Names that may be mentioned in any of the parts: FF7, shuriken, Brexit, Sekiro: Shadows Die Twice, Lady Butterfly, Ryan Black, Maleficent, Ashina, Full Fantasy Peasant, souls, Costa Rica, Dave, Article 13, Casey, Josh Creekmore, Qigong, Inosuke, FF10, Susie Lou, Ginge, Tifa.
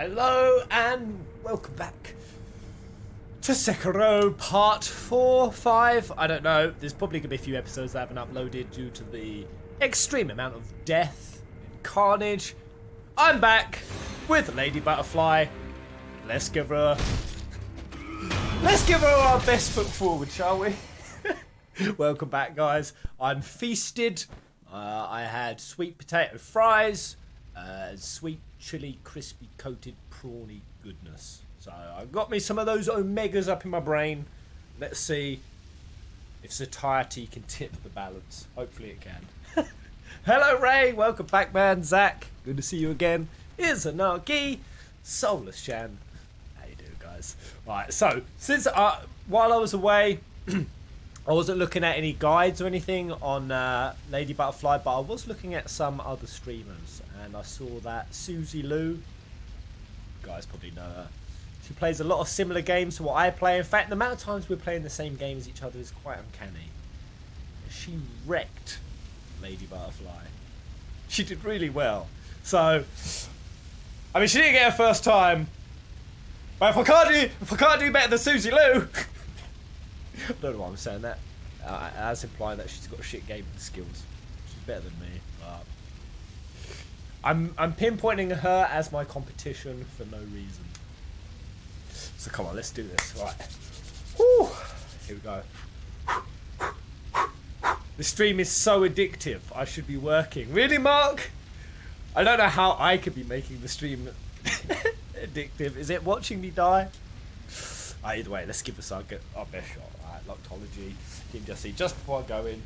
Hello and welcome back to Sekiro part 4, 5, I don't know. There's probably going to be a few episodes that I haven't uploaded due to the extreme amount of death and carnage. I'm back with Lady Butterfly. Let's give her our best foot forward, shall we? Welcome back, guys. I'm feasted. I had sweet potato fries, sweet chili, crispy coated prawny goodness. So I got me some of those omegas up in my brain. Let's see if satiety can tip the balance. Hopefully it can. Hello Ray, welcome back, man. Zach, good to see you again. Here's Anarchy, Soulless Shan. How you doing, guys? Right, so since while I was away, I wasn't looking at any guides or anything on Lady Butterfly, but I was looking at some other streamers, and I saw that Susie Lou, you guys probably know her, she plays a lot of similar games to what I play. In fact, the amount of times we're playing the same game as each other is quite uncanny. She wrecked Lady Butterfly. She did really well. So, I mean, she didn't get her first time, but if I can't do better than Susie Lou... I don't know why I'm saying that. That's implying that she's got shit gaming skills. She's better than me. But I'm pinpointing her as my competition for no reason. So come on, let's do this. Right. Whew. Here we go. The stream is so addictive. I should be working. Really, Mark? I don't know how I could be making the stream addictive. Is it watching me die? Either way, let's give us our best shot. Loctology, Team Jesse. Just before I go in,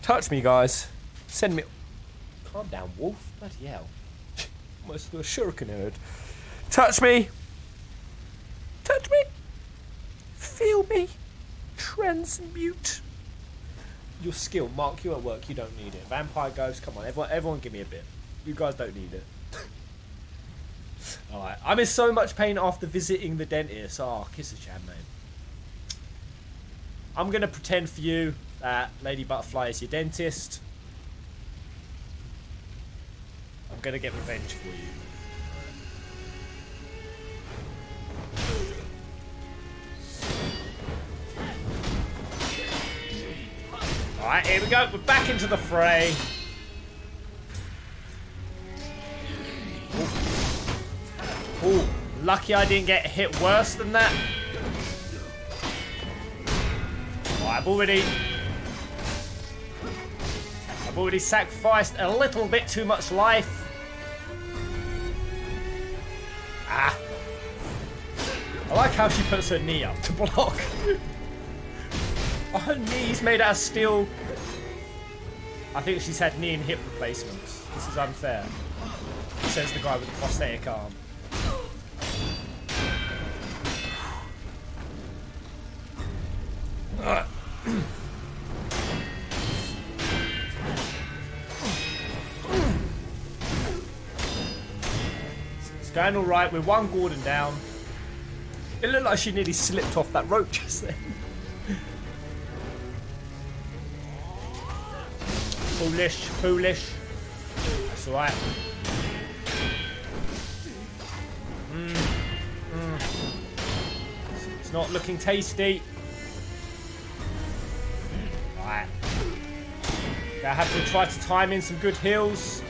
touch me, guys. Send me. Calm down, Wolf. Bloody hell. Almost threw a shuriken herd. Touch me. Touch me. Feel me. Transmute. Your skill, Mark. You at work. You don't need it. Vampire Ghost. Come on, everyone, give me a bit. You guys don't need it. All right. I'm in so much pain after visiting the dentist. Oh, kiss a chan, man. I'm going to pretend for you that Lady Butterfly is your dentist. I'm going to get revenge for you. Alright, here we go. We're back into the fray. Ooh. Ooh. Lucky I didn't get hit worse than that. I've already sacrificed a little bit too much life. Ah. I like how she puts her knee up to block. Her knee's made out of steel. I think she's had knee and hip replacements. This is unfair, says the guy with the prosthetic arm. Ugh. It's going all right. We're one Gordon down. It looked like she nearly slipped off that rope just then. Foolish, foolish. That's all right. It's not looking tasty. Right. Gonna have to try to time in some good heals.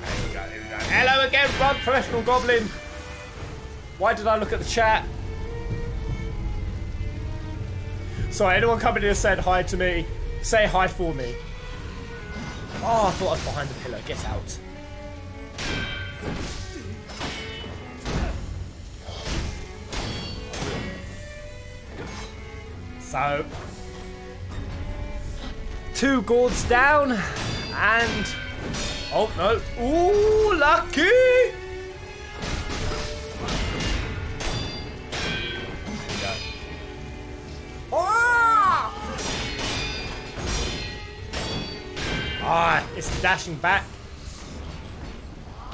Right, here we go. Hello again, Run Professional Goblin. Why did I look at the chat? Sorry, anyone coming in and said hi to me, say hi for me. Oh, I thought I was behind the pillar. Get out. So... two gourds down, and oh no, ooh, lucky! Go. Ah! Ah, it's dashing back.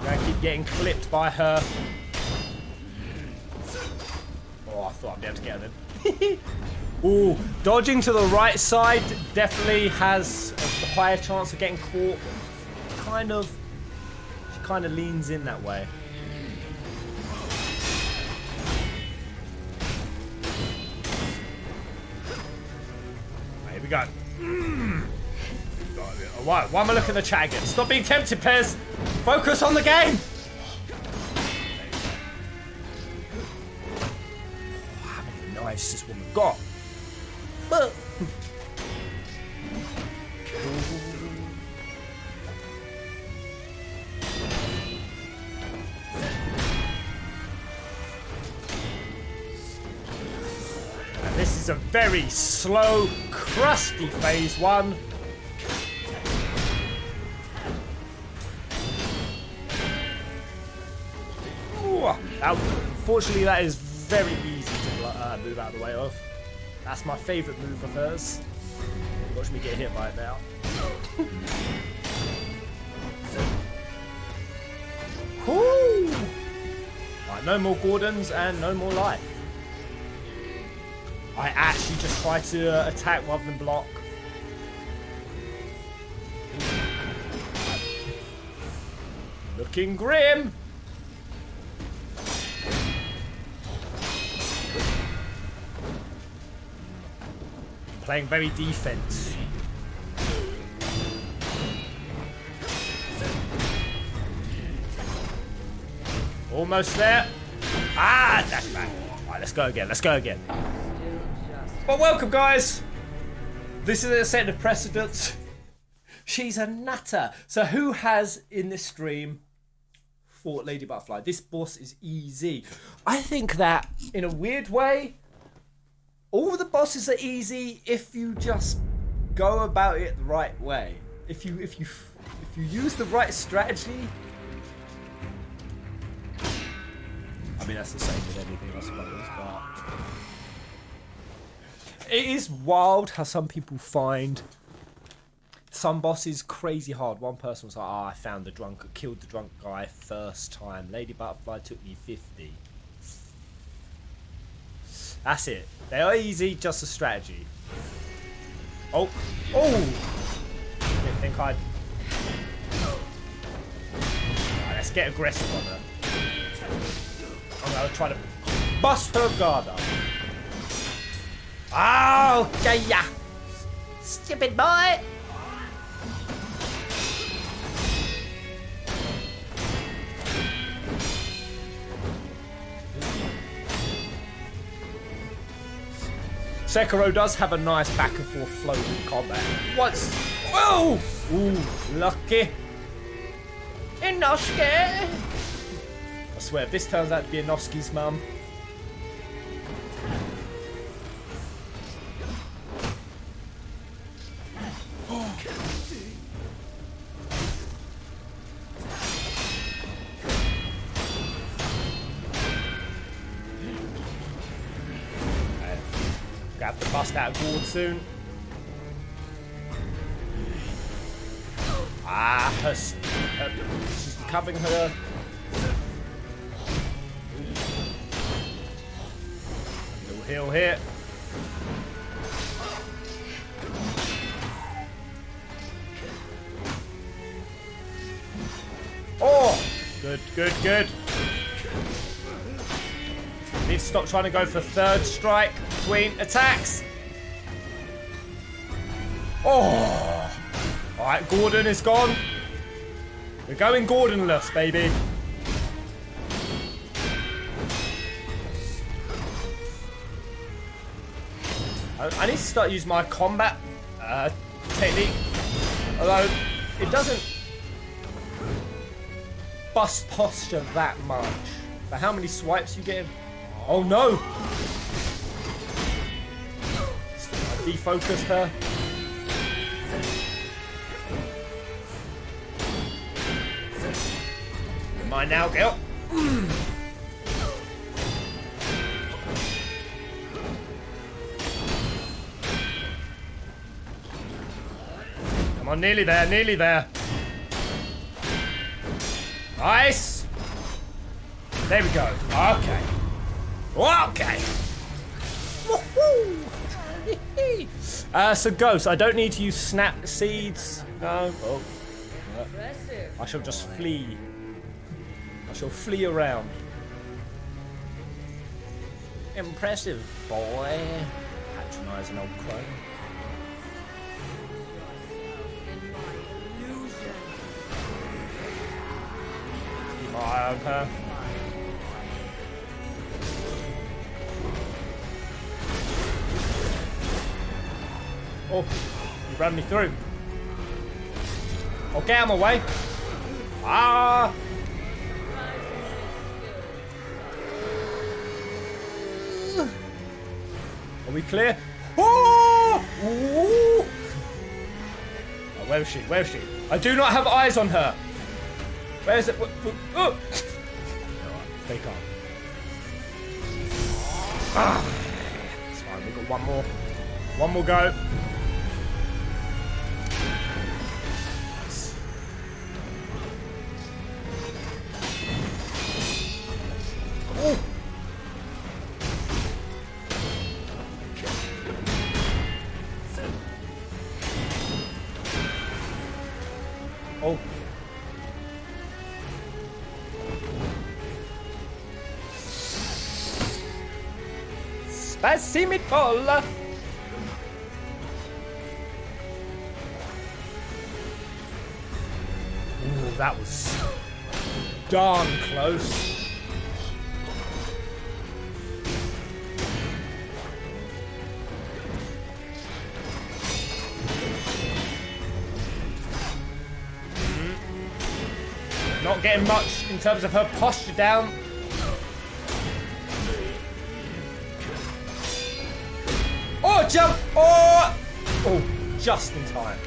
I keep getting clipped by her. Oh, I thought I'd be able to get her then. Ooh, dodging to the right side definitely has a higher chance of getting caught. She kind of leans in that way. Here we go. Why am I looking at the chat again? Stop being tempted, Pez! Focus on the game! Oh, how many knives this woman got? But... this is a very slow, crusty phase one. Ooh, fortunately, that is very easy to move out of the way of. That's my favourite move of hers. Watch me get hit by it now. Woo! Right, no more Gordons and no more life. I actually just try to attack rather than block. Looking grim! Playing very defense. Almost there. Ah, that's bad. Alright, let's go again. Let's go again. Well, welcome, guys. This is a set of precedents. She's a nutter. So, who has in this stream fought Lady Butterfly? This boss is easy. I think that in a weird way, all the bosses are easy if you just go about it the right way. If you use the right strategy. I mean, that's the same with anything, I suppose. But it is wild how some people find some bosses crazy hard. One person was like, "Ah, oh, I found the drunk, killed the drunk guy first time. Lady Butterfly took me 50." That's it. They are easy, just a strategy. Oh, oh! Didn't think I'd... Right, let's get aggressive on her. I'm gonna try to bust her guard up. Oh, okay, yeah. Stupid boy! Sekiro does have a nice back and forth floating combat. Once. Whoa! Ooh, lucky. Inosuke! I swear, if this turns out to be Inosuke's mum. Out of board soon. Ah, she's recovering her. Little heal here. Oh, good, good, good. Need to stop trying to go for third strike between attacks. Oh! Alright, Gordon is gone. We're going Gordonless, baby. I need to start using my combat technique. Although, it doesn't bust posture that much. But how many swipes you get? Oh no! Defocus her. Mine now, girl. Come on, nearly there, nearly there. Nice. There we go. Okay. Okay. Woohoo! So, Ghost, I don't need to use snap seeds. No. Oh. I shall just flee. I shall flee around. Impressive, boy. Patronising old crone. Keep my eye on her. Oh, you ran me through. Okay, I'm away. Ah! Are we clear? Oh! Oh! Where is she? Where is she? I do not have eyes on her. Where is it? Oh! Stay calm. Ah! It's fine. We've got one more. One more go. Spasimic ball. Ooh, that was darn close. Not getting much in terms of her posture down. Jump! Oh! Oh, just in time.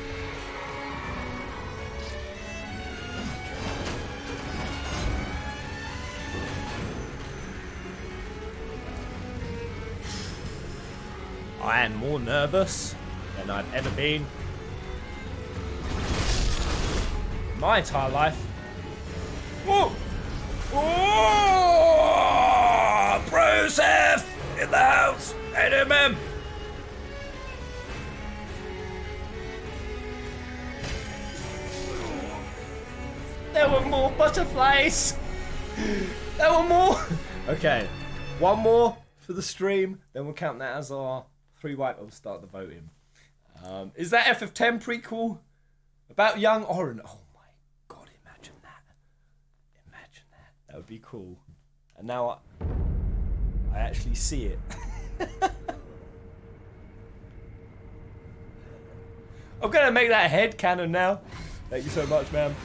I am more nervous than I've ever been in my entire life. Whoa! Oh! Bruce F in the house! NMM! There were more butterflies. There were more. Okay, one more for the stream. Then we'll count that as our three wipe. We'll start the voting. Is that FF10 prequel about young Orin? Oh my god! Imagine that. Imagine that. That would be cool. And now I actually see it. I'm gonna make that head cannon now. Thank you so much, ma'am.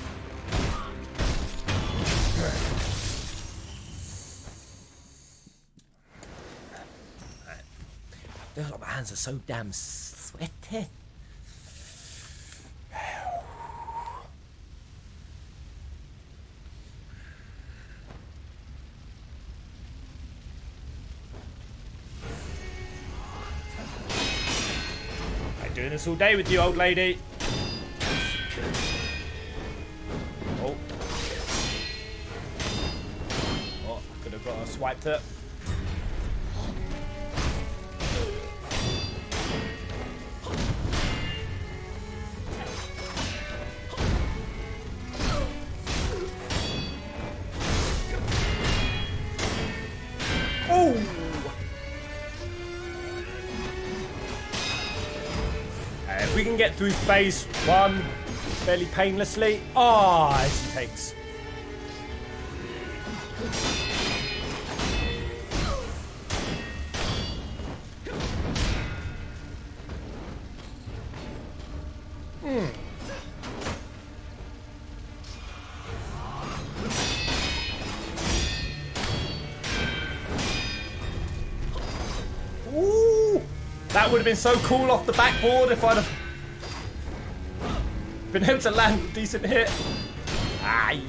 I feel like my hands are so damn sweaty. I'm doing this all day with you, old lady. Oh. Oh, I could have got her swiped her. Get through phase one fairly painlessly. Ah, oh, she takes. Ooh, that would have been so cool off the backboard if I'd have been able to land a decent hit. Aye.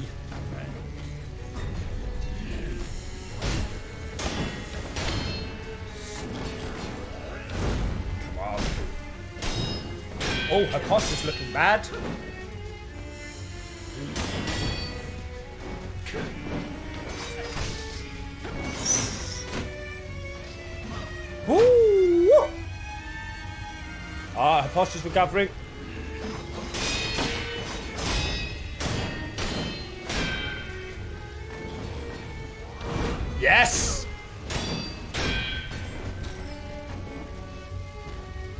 Come on. Oh, her posture's looking bad. Ooh. Ah, her posture's recovering. Yes!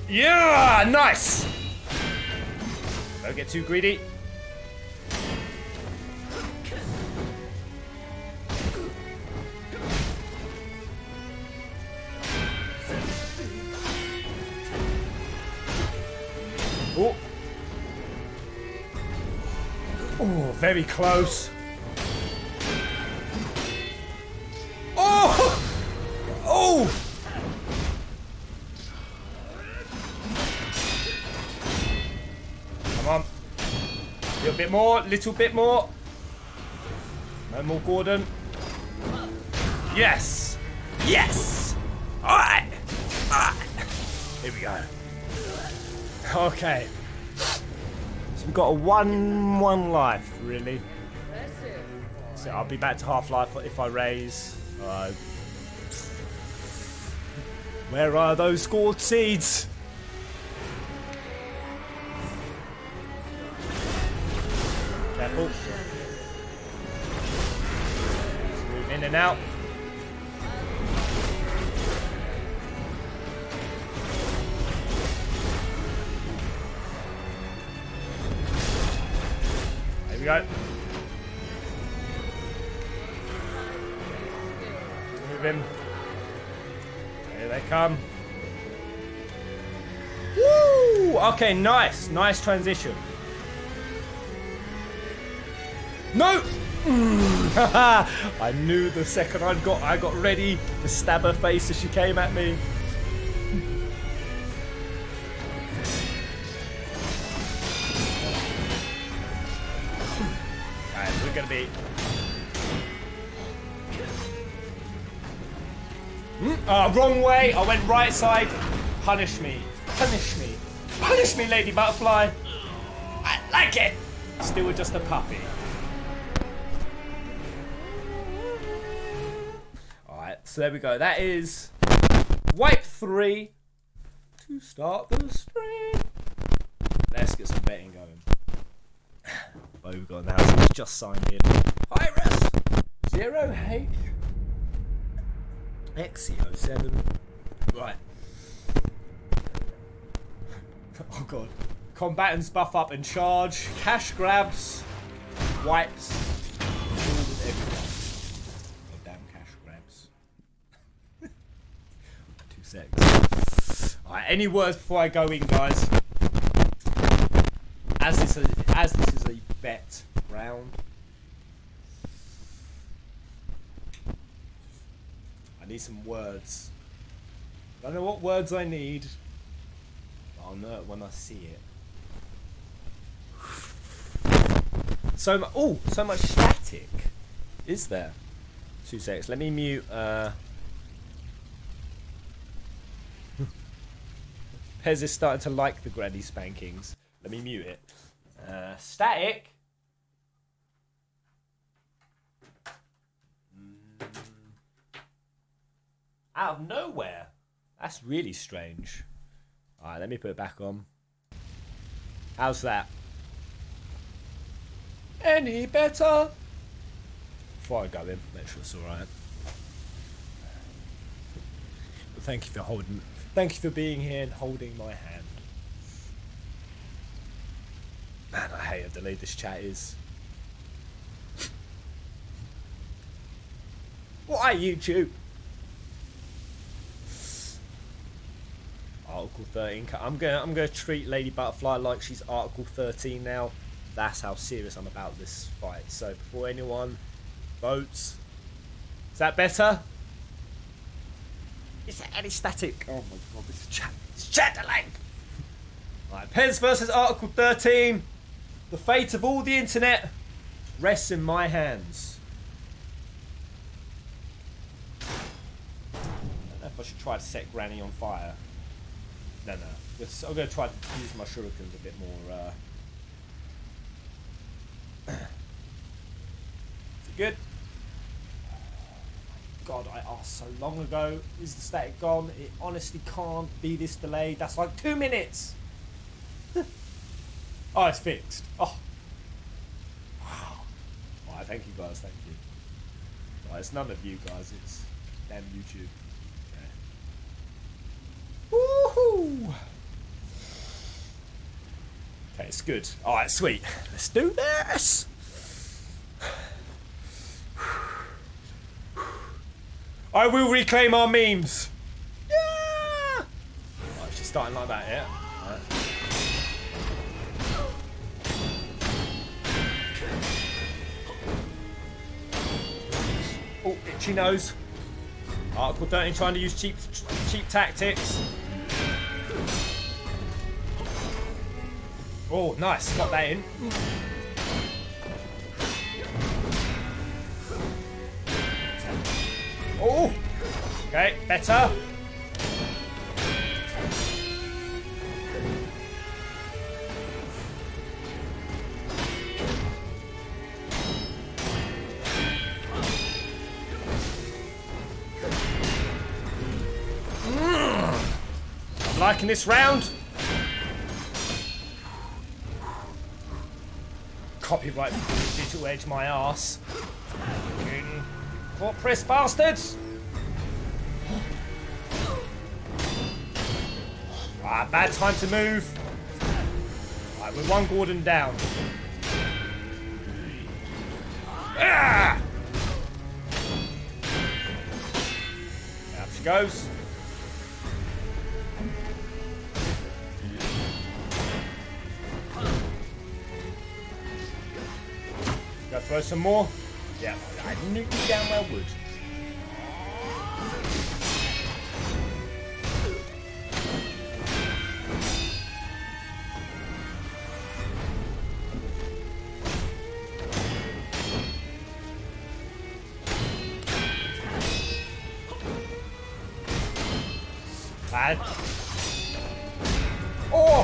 Yeah! Nice! Don't get too greedy. Oh! Oh, very close. Oh! Oh! Come on. Little bit more, little bit more. No more Gordon. Yes! Yes! Alright! Alright! Here we go. Okay. So we've got a one life, really. So I'll be back to half-life if I raise. Where are those scored seeds? Careful. Let's move in and out. There we go. Him. Here they come. Woo! Okay, nice. Nice transition. No! I knew the second I got ready to stab her face as she came at me. Alright, we're gonna be... wrong way. I went right side. Punish me. Punish me. Punish me, Lady Butterfly. I like it. Still just a puppy. Alright, so there we go. That is wipe 3 to start the stream. Let's get some betting going. What have we got now? It's just signed in. Iris 0H. XE07. Right. Oh god. Combatants buff up and charge. Cash grabs. Wipes. Goddamn cash grabs. 2 seconds. Alright, any words before I go in, guys? As this is a bet round. I need some words. I don't know what words I need, but I'll know it when I see it. So much static. Is there? 2 seconds. Let me mute. Pez is starting to like the granny spankings. Let me mute it. Static. Out of nowhere. That's really strange. Alright, let me put it back on. How's that? Any better? Before I go in, make sure it's alright. But thank you for holding. Thank you for being here and holding my hand. Man, I hate how delayed this chat is. Why YouTube? Article 13. I'm gonna treat Lady Butterfly like she's Article 13 now. That's how serious I'm about this fight. So before anyone votes, is that better? Is that any static? Oh my god, this is chat. It's chat delay. Right, Pez versus Article 13. The fate of all the internet rests in my hands. I don't know if I should try to set Granny on fire. No, no. I'm going to try to use my shurikens a bit more. Is it good? God, I asked so long ago. Is the static gone? It honestly can't be this delayed. That's like 2 minutes. Oh, it's fixed. Oh. Wow. All right, thank you guys. Thank you. It's none of you guys, it's damn YouTube. Okay. Woohoo! Okay, it's good. Alright, sweet. Let's do this! I will reclaim our memes! Yeah! Right, she's starting like that, yeah? All right. Oh, itchy nose. Article 13 trying to use cheap tactics. Oh, nice. Got that in. Oh! Okay, better. I'm liking this round. Copyright digital edge my ass. Court press bastards. Right, bad time to move. Right, we're one Gordon down. Ah! Up she goes. Go throw some more. Yeah, I knew you down well would. Bad. Oh!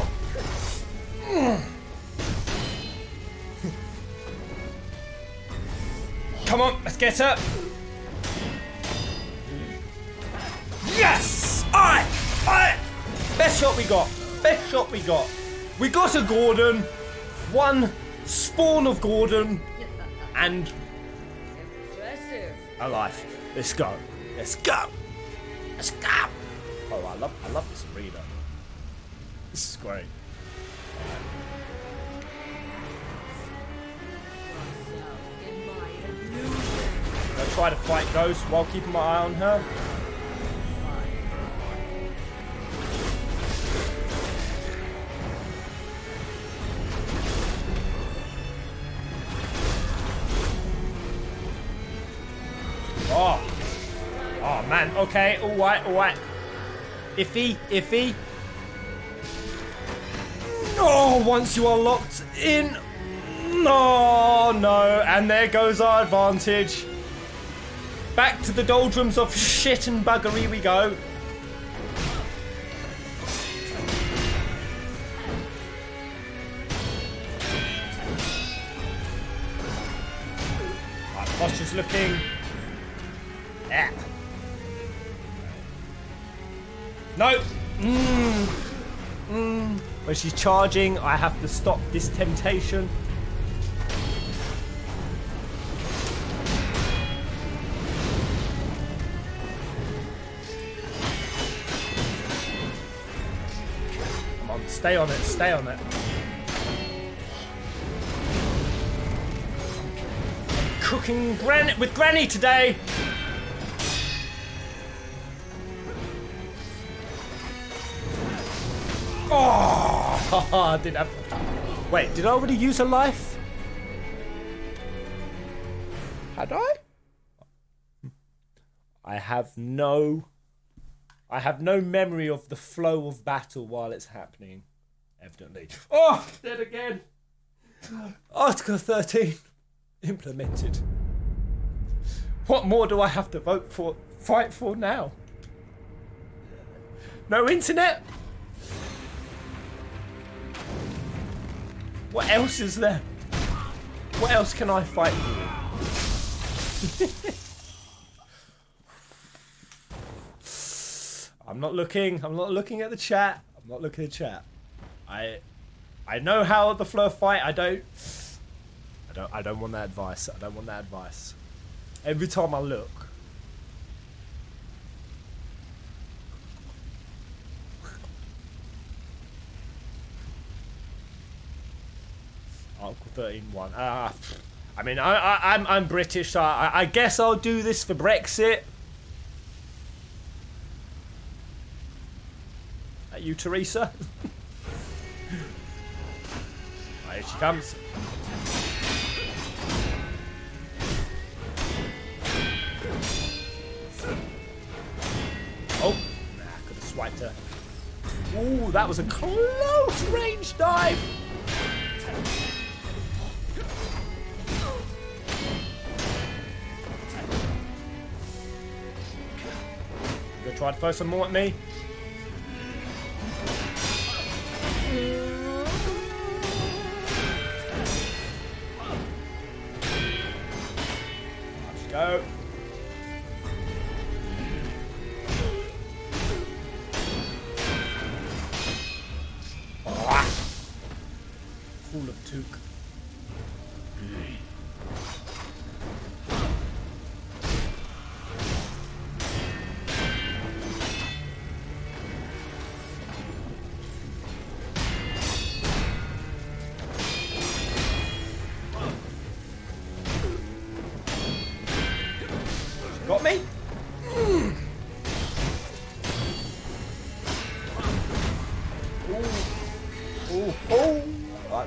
Come on, let's get up. Yes! Alright! Alright! Best shot we got. Best shot we got. We got a Gordon. One spawn of Gordon. And a life. Let's go. Let's go. Let's go. Oh, I love this reader. This is great. I try to fight those while keeping my eye on her. Oh, oh man. Okay, all right, all right. Iffy, iffy. Oh, once you are locked in. No, no, and there goes our advantage. Back to the doldrums of shit and buggery we go. Right, posture's looking. Yeah. No. When she's charging, I have to stop this temptation. Stay on it, stay on it. I'm cooking with Granny today. Oh, I didn't have. Wait, did I already use a life? Had I? I have no memory of the flow of battle while it's happening. Evidently. Oh, dead again. Article 13 implemented. What more do I have to fight for now? No internet? What else is there? What else can I fight for? I'm not looking at the chat. I'm not looking at the chat. I know how the flow of fight. I don't want that advice. every time I look. Article 13-1. I mean, I'm British, so I guess I'll do this for Brexit. That you, Teresa? Right, here she comes. Oh, nah, could have swiped her. Ooh, that was a close range dive. Gonna try to throw some more at me. Let's go. Full of took.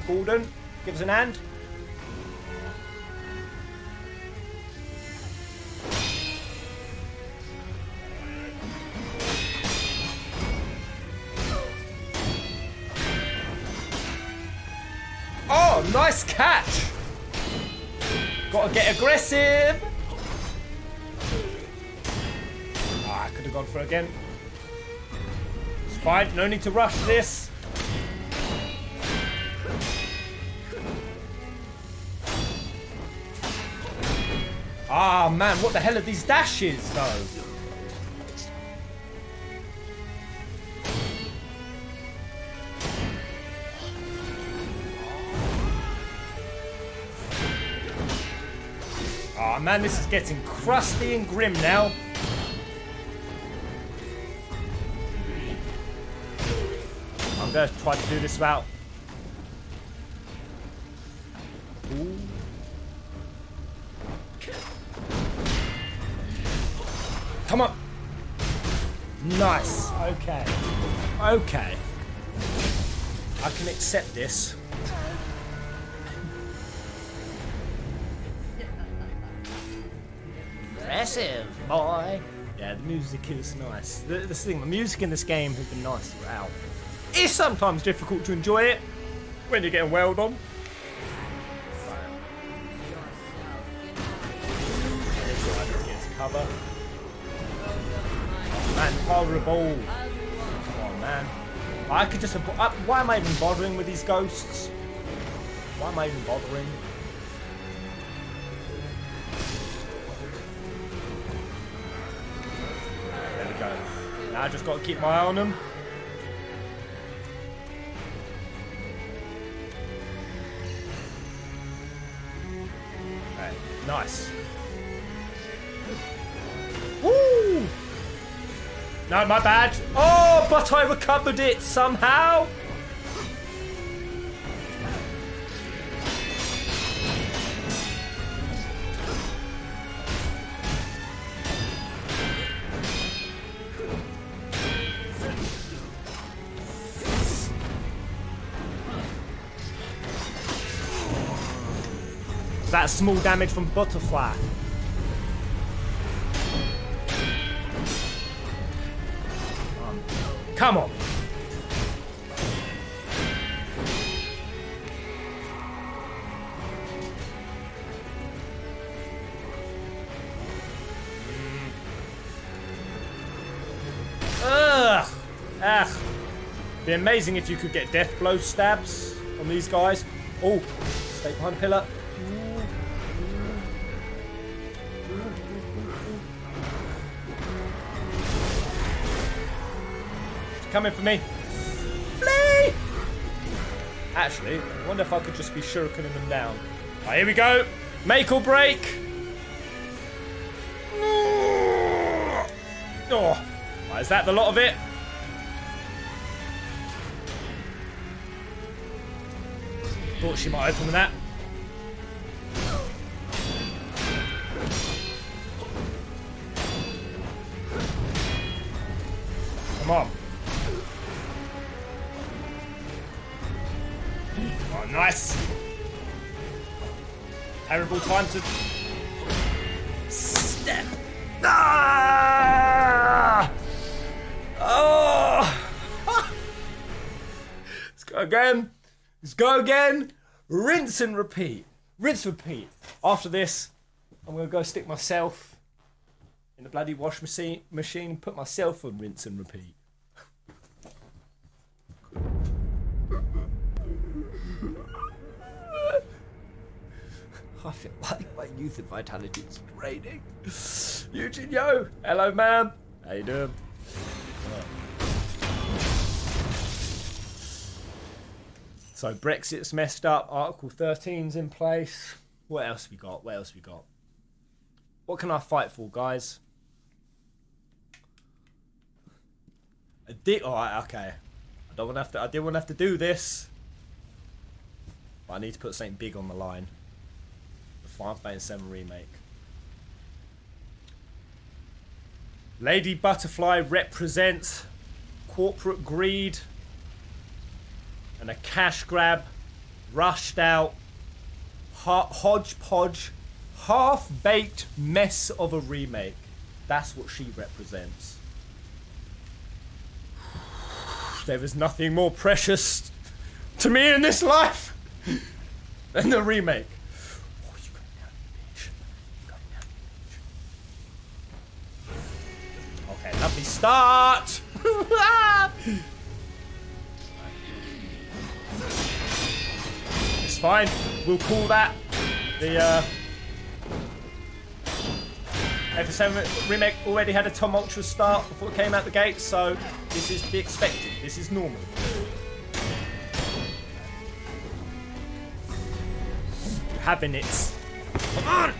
Gordon, give us an hand. Oh, nice catch. Gotta get aggressive. Ah, I could have gone for it again. It's fine, no need to rush this. Ah, man, what the hell are these dashes, though? Ah, man, this is getting crusty and grim now. I'm going to try to do this about... Ooh. Come on. Nice. Okay. Okay. I can accept this. Impressive, boy. Yeah, the music is nice. This thing, the music in this game has been nice throughout. It's sometimes difficult to enjoy it when you're getting wailed on. Cover. Man, horrible. Come on, man. I could just... Why am I even bothering with these ghosts? Why am I even bothering? There we go. Now I just got to keep my eye on them. Right, nice. Woo! No, my bad. Oh, but I recovered it somehow. That small damage from Butterfly. Come on. Ugh. Ugh. Be amazing if you could get death blow stabs on these guys. Oh, stay behind the pillar. Coming for me. Flee! Actually, I wonder if I could just be shuriken them down. Right, here we go. Make or break. Oh, is that the lot of it? Thought she might open with that. Come on. Oh, nice. Terrible time to step. Ah! Oh! Let's go again. Let's go again. Rinse and repeat. Rinse and repeat. After this, I'm going to go stick myself in the bloody wash machine and put myself on rinse and repeat. I feel like my youth and vitality is draining. Eugene, yo. Hello, ma'am. How you doing? So Brexit's messed up, Article 13's in place. What else we got? What else we got? What can I fight for, guys? Alright, okay. I didn't want to have to do this. But I need to put something big on the line. The Final Fantasy VII remake. Lady Butterfly represents corporate greed. And a cash grab, rushed out, hodgepodge, half-baked mess of a remake. That's what she represents. There is nothing more precious to me in this life than the remake. Oh, you going down, bitch. You going down, bitch. Okay, lovely start. It's fine. We'll call that the FF7 remake already had a tumultuous start before it came out the gate, so this is to be expected. This is normal. You're having it. Come on!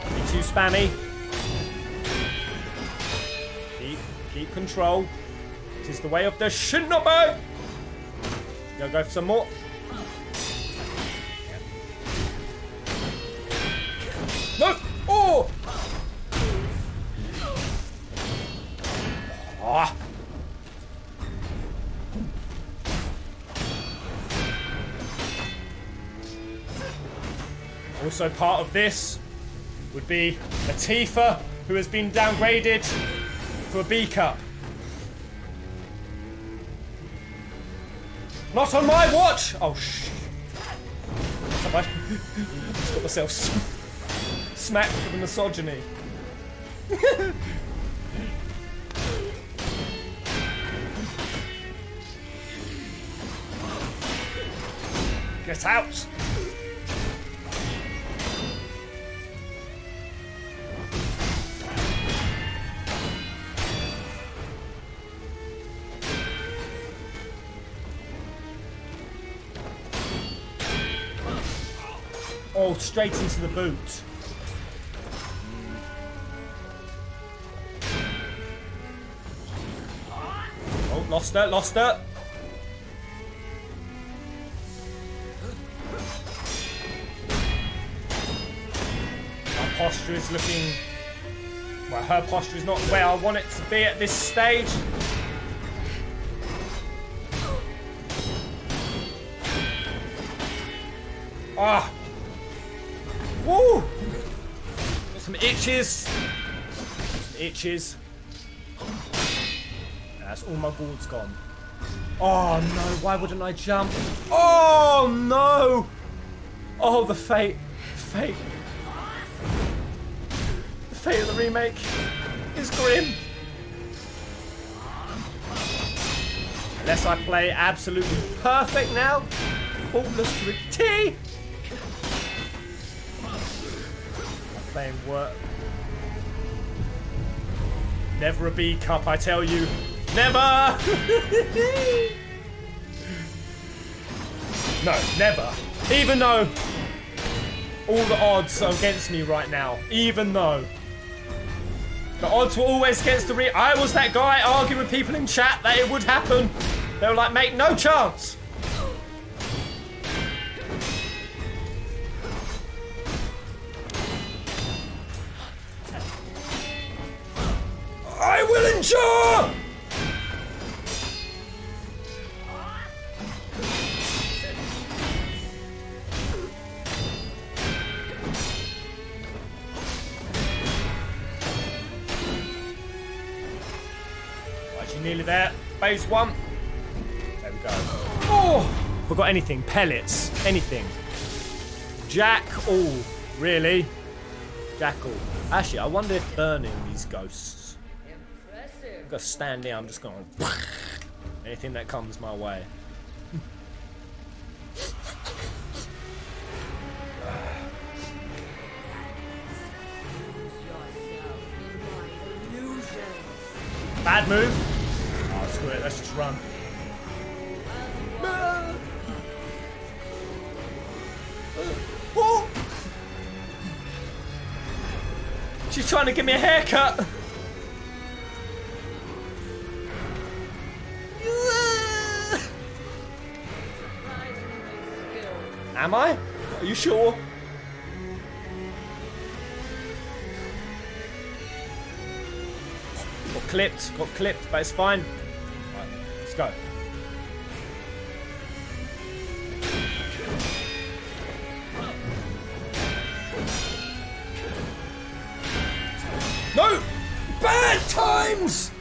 Don't be too spammy. Keep control. It is the way of the shinobu. Gonna go for some more. No! Oh! Ah! Also part of this would be a Tifa who has been downgraded to a B cup. Not on my watch! Oh, shh. I just got myself smacked for the misogyny. Get out! Oh, straight into the boot. Oh, lost her, lost her. My posture is looking... Well, her posture is not where I want it to be at this stage. Ah! Woo! Got some itches. Some itches. That's all my board's gone. Oh no, why wouldn't I jump? Oh no! Oh, the fate. Fate. The fate of the remake is grim. Unless I play absolutely perfect now. Faultless to a T. Work. Never a B cup, I tell you. Never! No, never. Even though all the odds are against me right now. Even though The odds were always against the real. I was that guy arguing with people in chat that it would happen. They were like, mate, no chance. I will endure! Right, you're nearly there. Phase one. There we go. Oh! Forgot anything. Pellets. Anything. Jackal. Really? Jackal. Actually, I wonder if burning these ghosts. I'm gonna stand there, I'm just going anything that comes my way. Bad move. Oh, screw it, let's just run. Oh. She's trying to give me a haircut. Am I? Are you sure? Got clipped, but it's fine. All right, let's go. No! Bad times!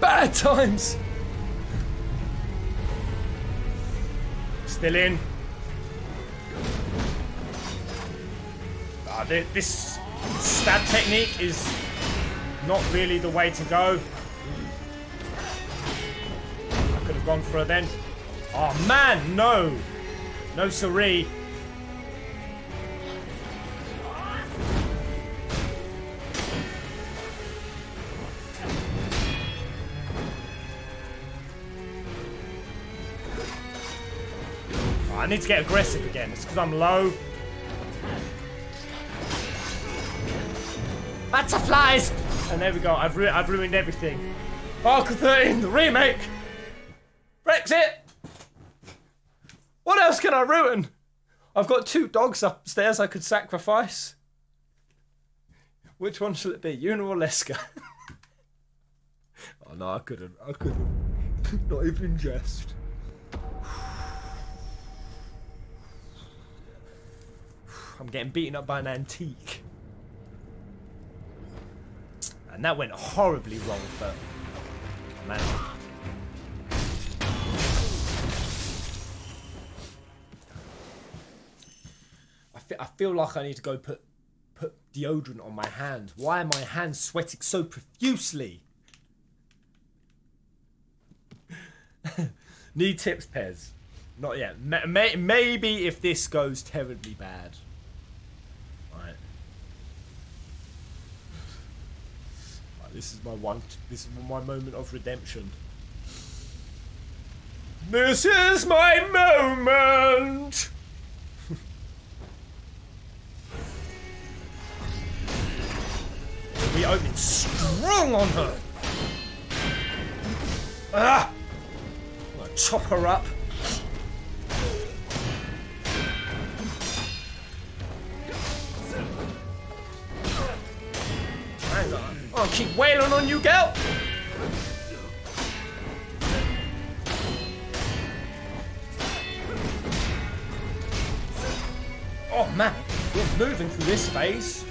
Bad times! Still in. This stab technique is not really the way to go. I could have gone for her then. Oh man, no! No siree. Oh, I need to get aggressive again. It's because I'm low. Butterflies! And there we go, I've ruined everything. Article 13, the remake! Brexit! What else can I ruin? I've got two dogs upstairs I could sacrifice. Which one shall it be, Una or Leska? Oh no, I couldn't. Not even in jest. I'm getting beaten up by an antique. And that went horribly wrong for man. I feel like I need to go put deodorant on my hand. Why are my hands sweating so profusely? Need tips, Pez? Not yet. Maybe if this goes terribly bad. This is my moment of redemption. This is my moment! We open strong on her! Ah! I'm gonna chop her up. Hang on. I'll keep wailing on you, girl. Oh man, we're moving through this phase.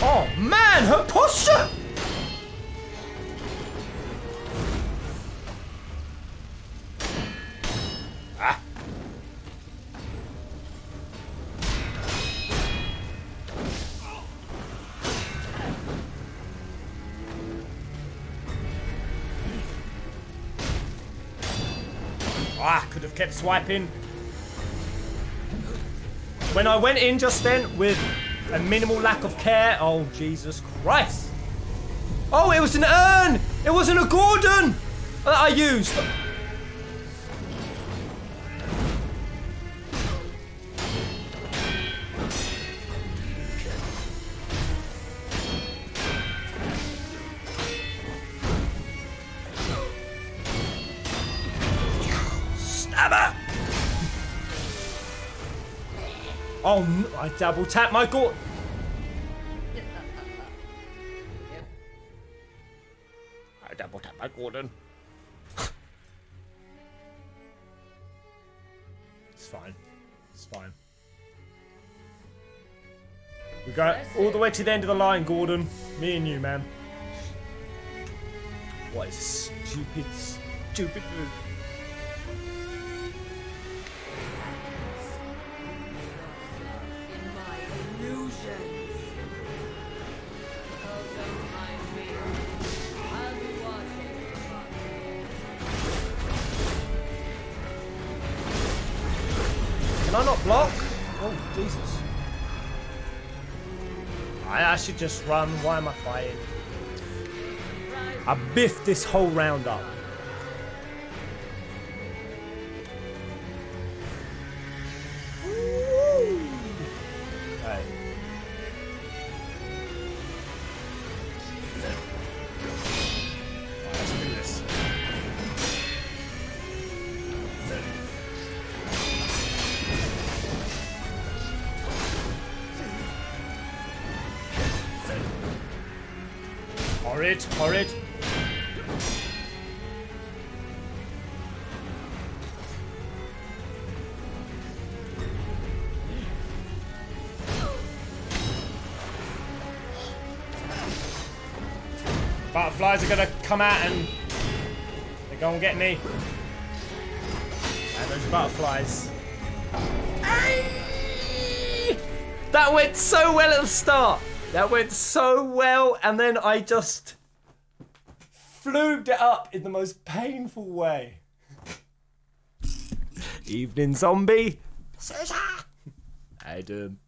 Oh man, her posture. Kept swiping. When I went in just then with a minimal lack of care. Oh, Jesus Christ. Oh, it was an urn. It wasn't a Gordon that I used. hammer! Oh, no, I double tap my gore. Yep. I double tap my Gordon. It's fine. It's fine. We go all the way to the end of the line, Gordon. Me and you, man. What a stupid, stupid move. Can I not block? Oh, Jesus. I should just run. Why am I fighting? I biffed this whole round up. Right. Let's do this. Horrid, horrid. Butterflies are gonna come out and they're gonna get me. And those butterflies. Aye! That went so well at the start. That went so well, and then I just flubed it up in the most painful way. Evening, zombie. Adam.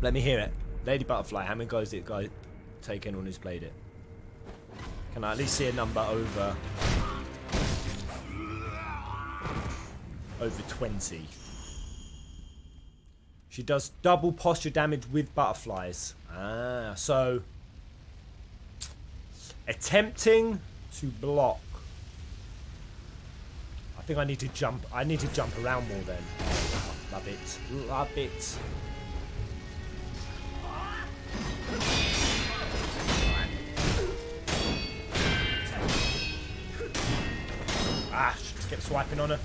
Let me hear it. Lady Butterfly, how many guys did the guy take in on who's played it? Can I at least see a number over 20? She does double posture damage with butterflies. Ah, so attempting to block. I think I need to jump. I need to jump around more then. Love it. Love it. Ah, she just kept swiping on her.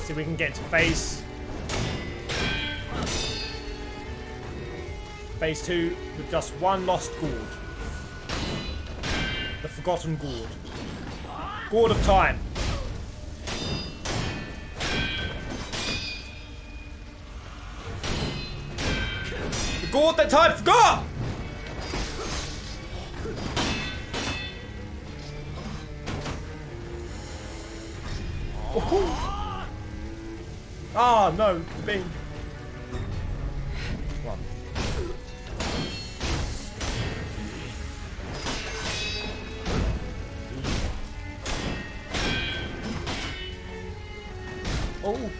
See if we can get to Phase 2 with just one lost gourd. The forgotten gourd. Gourd of time. The gourd that time forgot! Oh, ah, no, the bean. Oh.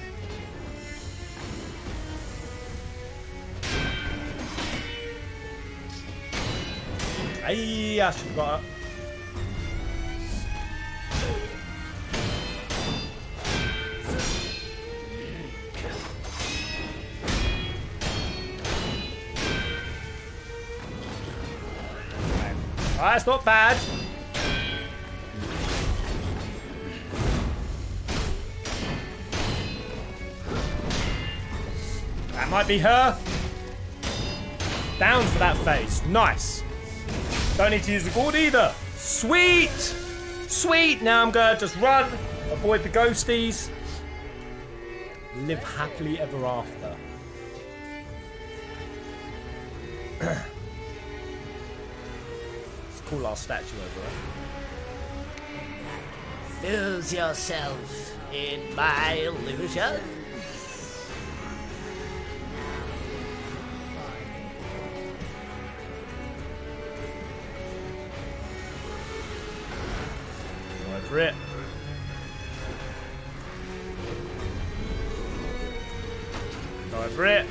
Ay, I should have got it. That's not bad. That might be her. Down for that phase. Nice. Don't need to use the board either. Sweet. Sweet. Now I'm going to just run. Avoid the ghosties. Live happily ever after. It's a cool last statue over there. Lose yourself in my illusion. Rip. Dive rip.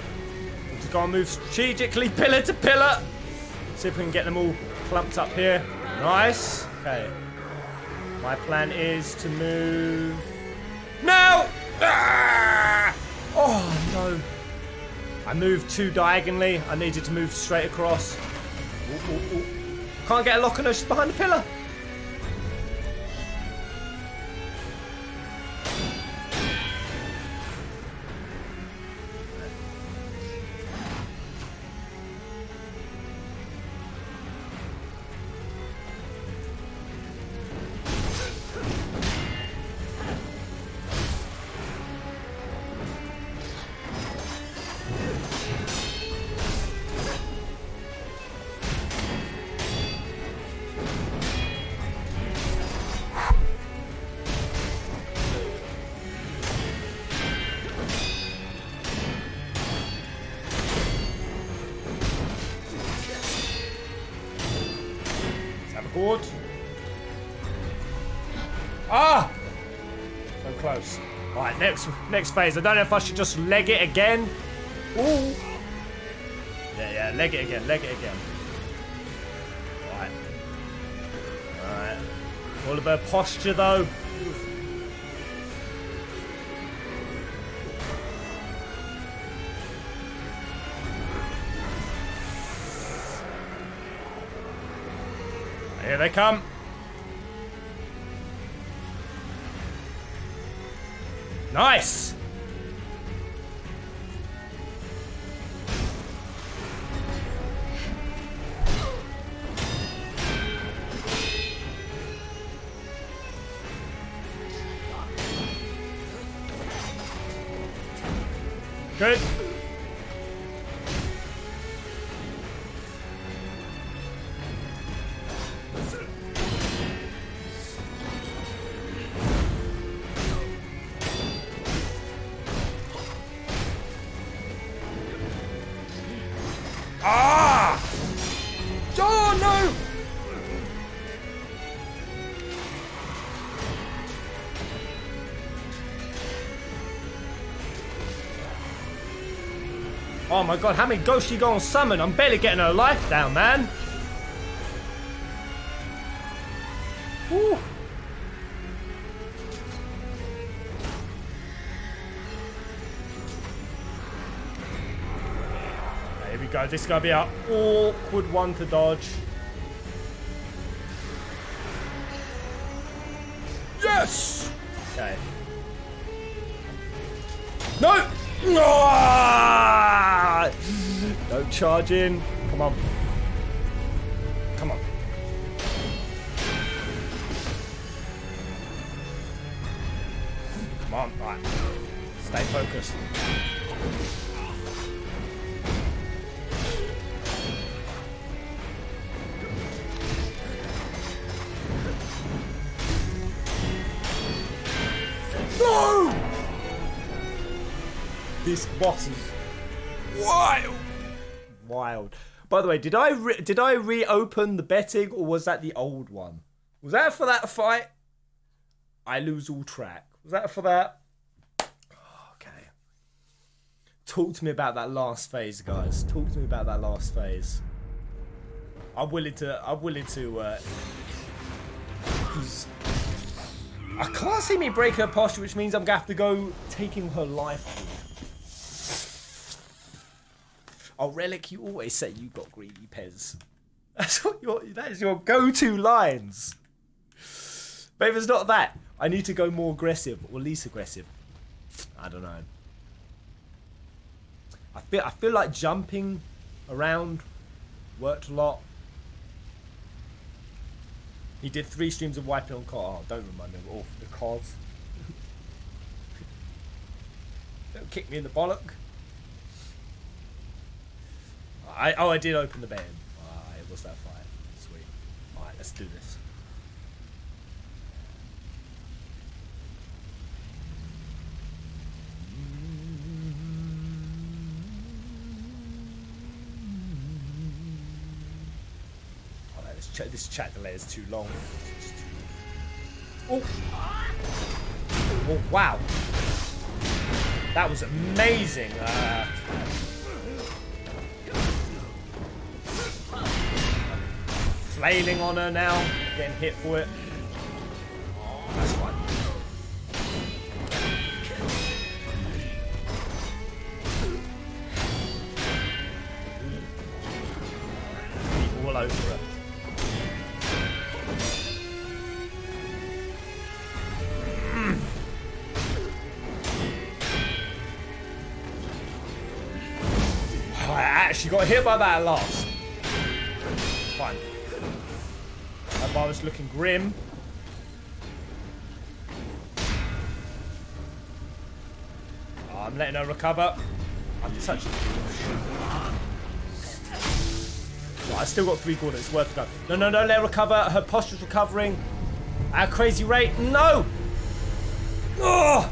We've just got to move strategically pillar to pillar. See if we can get them all clumped up here. Nice. Okay. My plan is to move... No! Ah! Oh, no. I moved too diagonally. I needed to move straight across. Ooh, ooh, ooh. Can't get a lock on her. She's behind the pillar. Ah! So close. Alright, next phase. I don't know if I should just leg it again. Ooh. Yeah, leg it again, Alright. All of her posture though. Here they come. Nice. Good. Oh my god, how many ghosts you gonna summon? I'm barely getting her life down, man. Woo. Here we go, this is gonna be an awkward one to dodge. Yes! Okay. No! Ah! Don't charge in. Come on. Come on. Come on. Right. Stay focused. This boss is wild. By the way, did I reopen the betting, or was that the old one? Was that for that fight? I lose all track. Was that for that? Okay. Talk to me about that last phase, guys. Talk to me about that last phase. I'm willing to. I can't see me break her posture, which means I'm gonna have to go taking her life. Oh, Relic, you always say you got greedy, Pez. That's what that is your go-to lines. But if it's not that, I need to go more aggressive or least aggressive. I don't know. I feel like jumping around worked a lot. He did 3 streams of wiping on COD. Oh, don't remind me of the COD. Don't kick me in the bollock. I did open the band. It was that fight. Sweet. Alright, let's do this. Oh, this chat delay is too long. Oh. Oh, wow. That was amazing. Flailing on her now. Getting hit for it. That's fine. All over her. Oh, I actually got hit by that at last. Fine. That bar was looking grim. Oh, I'm letting her recover. I'm touching. I still got 3 quarters. It's worth a go. No, no, no. Let her recover. Her posture's recovering at a crazy rate. No. Oh.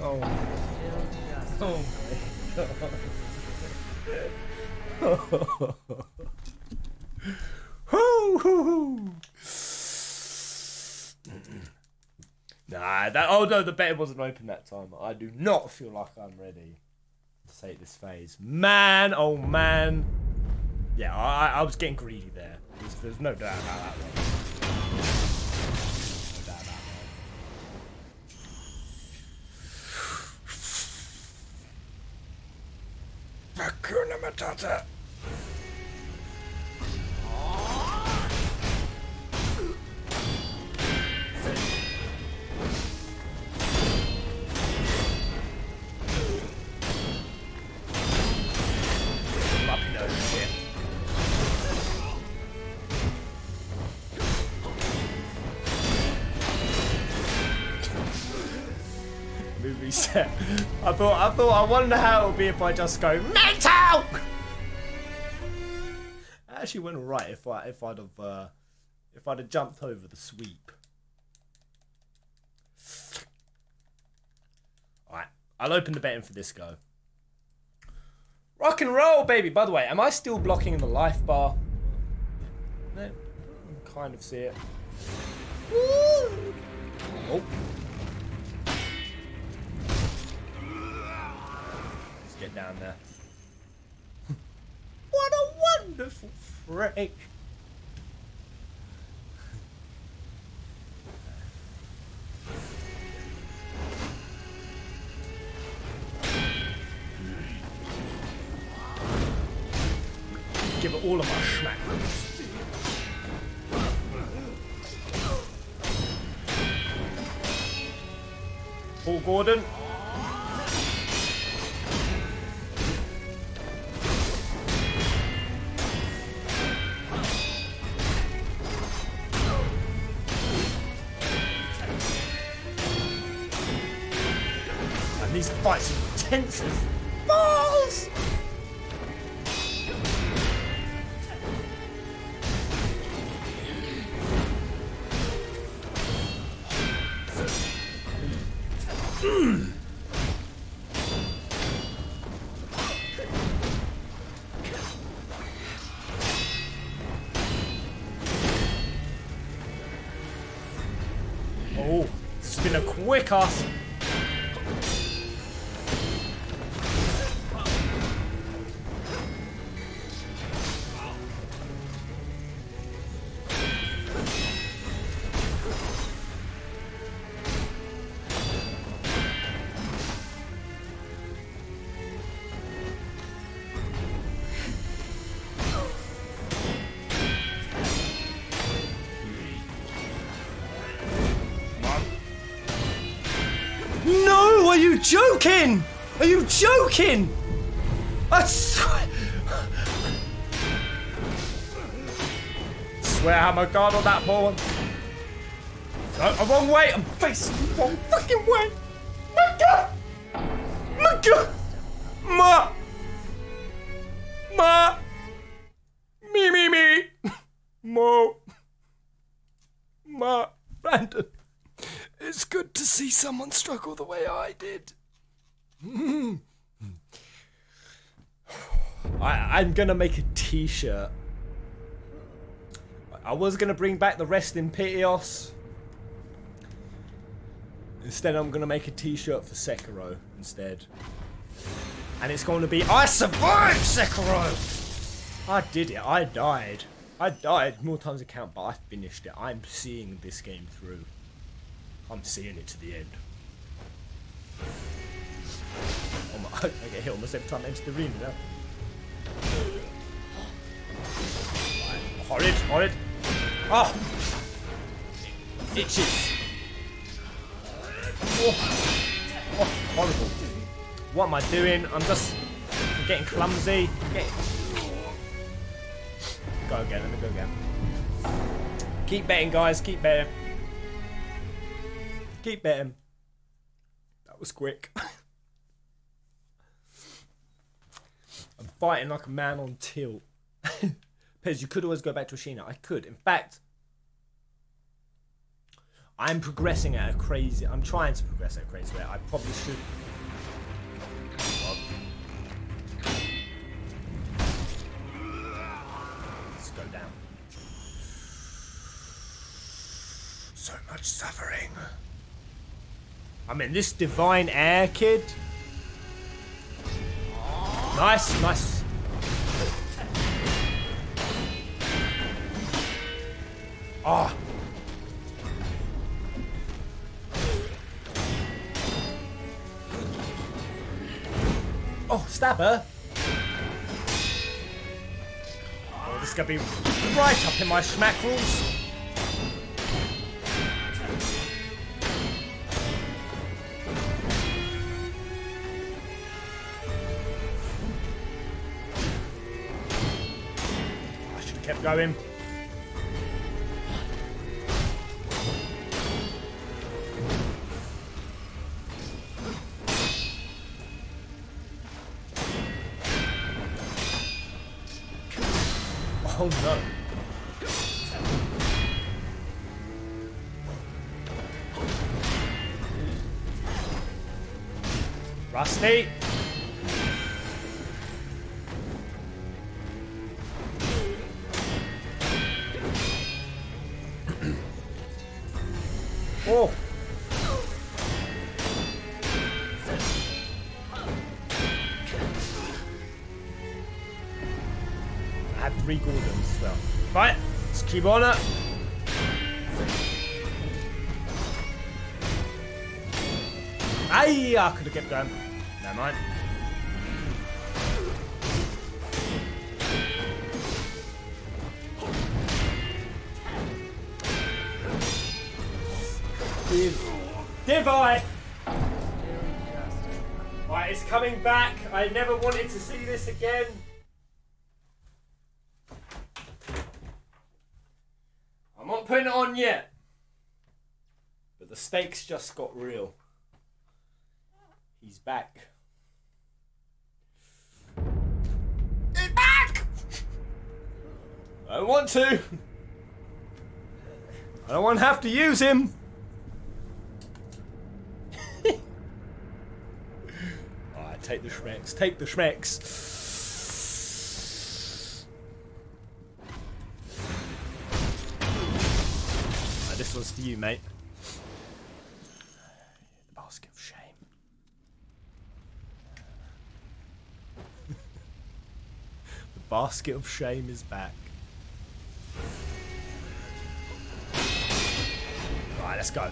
Oh. Oh my God. Nah, that. Oh no, the bed wasn't open that time. I do not feel like I'm ready to take this phase. Man, oh man. Yeah, I was getting greedy there. There's no doubt about that one. Hakuna Matata. Movie set. I wonder how it would be if I just go mental. It actually went alright if I'd have jumped over the sweep. Alright, I'll open the betting for this go. Rock and roll, baby. By the way, am I still blocking the life bar? No, I kind of see it. Woo! Oh. Get down there. What a wonderful freak. Give it all of my smack. Paul Gordon. These fights are intense as balls! Mm. Oh, it's been a quick ass. Joking? Are you joking? I swear I'm a god on that ball. No, I'm wrong way. I'm facing the wrong fucking way. My god. My god. Ma. Me. Mo. Ma. Brandon. It's good to see someone struggle the way I did. I'm gonna make a t-shirt I was going to bring back the Rest in Pitios. Instead, I'm going to make a t-shirt for Sekiro instead. And it's going to be, I survived Sekiro! I did it. I died. I died more times than count, but I finished it. I'm seeing this game through. I'm seeing it to the end. Oh my, I get hit almost every time I enter the arena now. Right. Horrid, horrid. Oh! It itches. Oh. Oh, horrible. What am I doing? I'm just getting clumsy. Go again, let me go again. Keep betting, guys, keep betting. Keep betting. That was quick. I'm fighting like a man on tilt. Pez, you could always go back to Ashina. I could. In fact, I'm progressing at a crazy... I'm trying to progress at a crazy rate. I probably should... So much suffering. I mean, this divine air, kid. Nice, nice. Ah. Oh, stab her. Oh, this is gonna be right up in my smack rules. Kept going. Oh no. Rusty. Oh! I had 3 Gordons though. Right, let's keep on it. Aye, I could have kept going. Never mind. Divide! Right, it's coming back. I never wanted to see this again. I'm not putting it on yet. But the stakes just got real. He's back. He's back! I don't want to. I don't want to have to use him. Take the Shreks, take the Shreks. Right, this one's for you, mate. The basket of shame. The basket of shame is back. Right, let's go.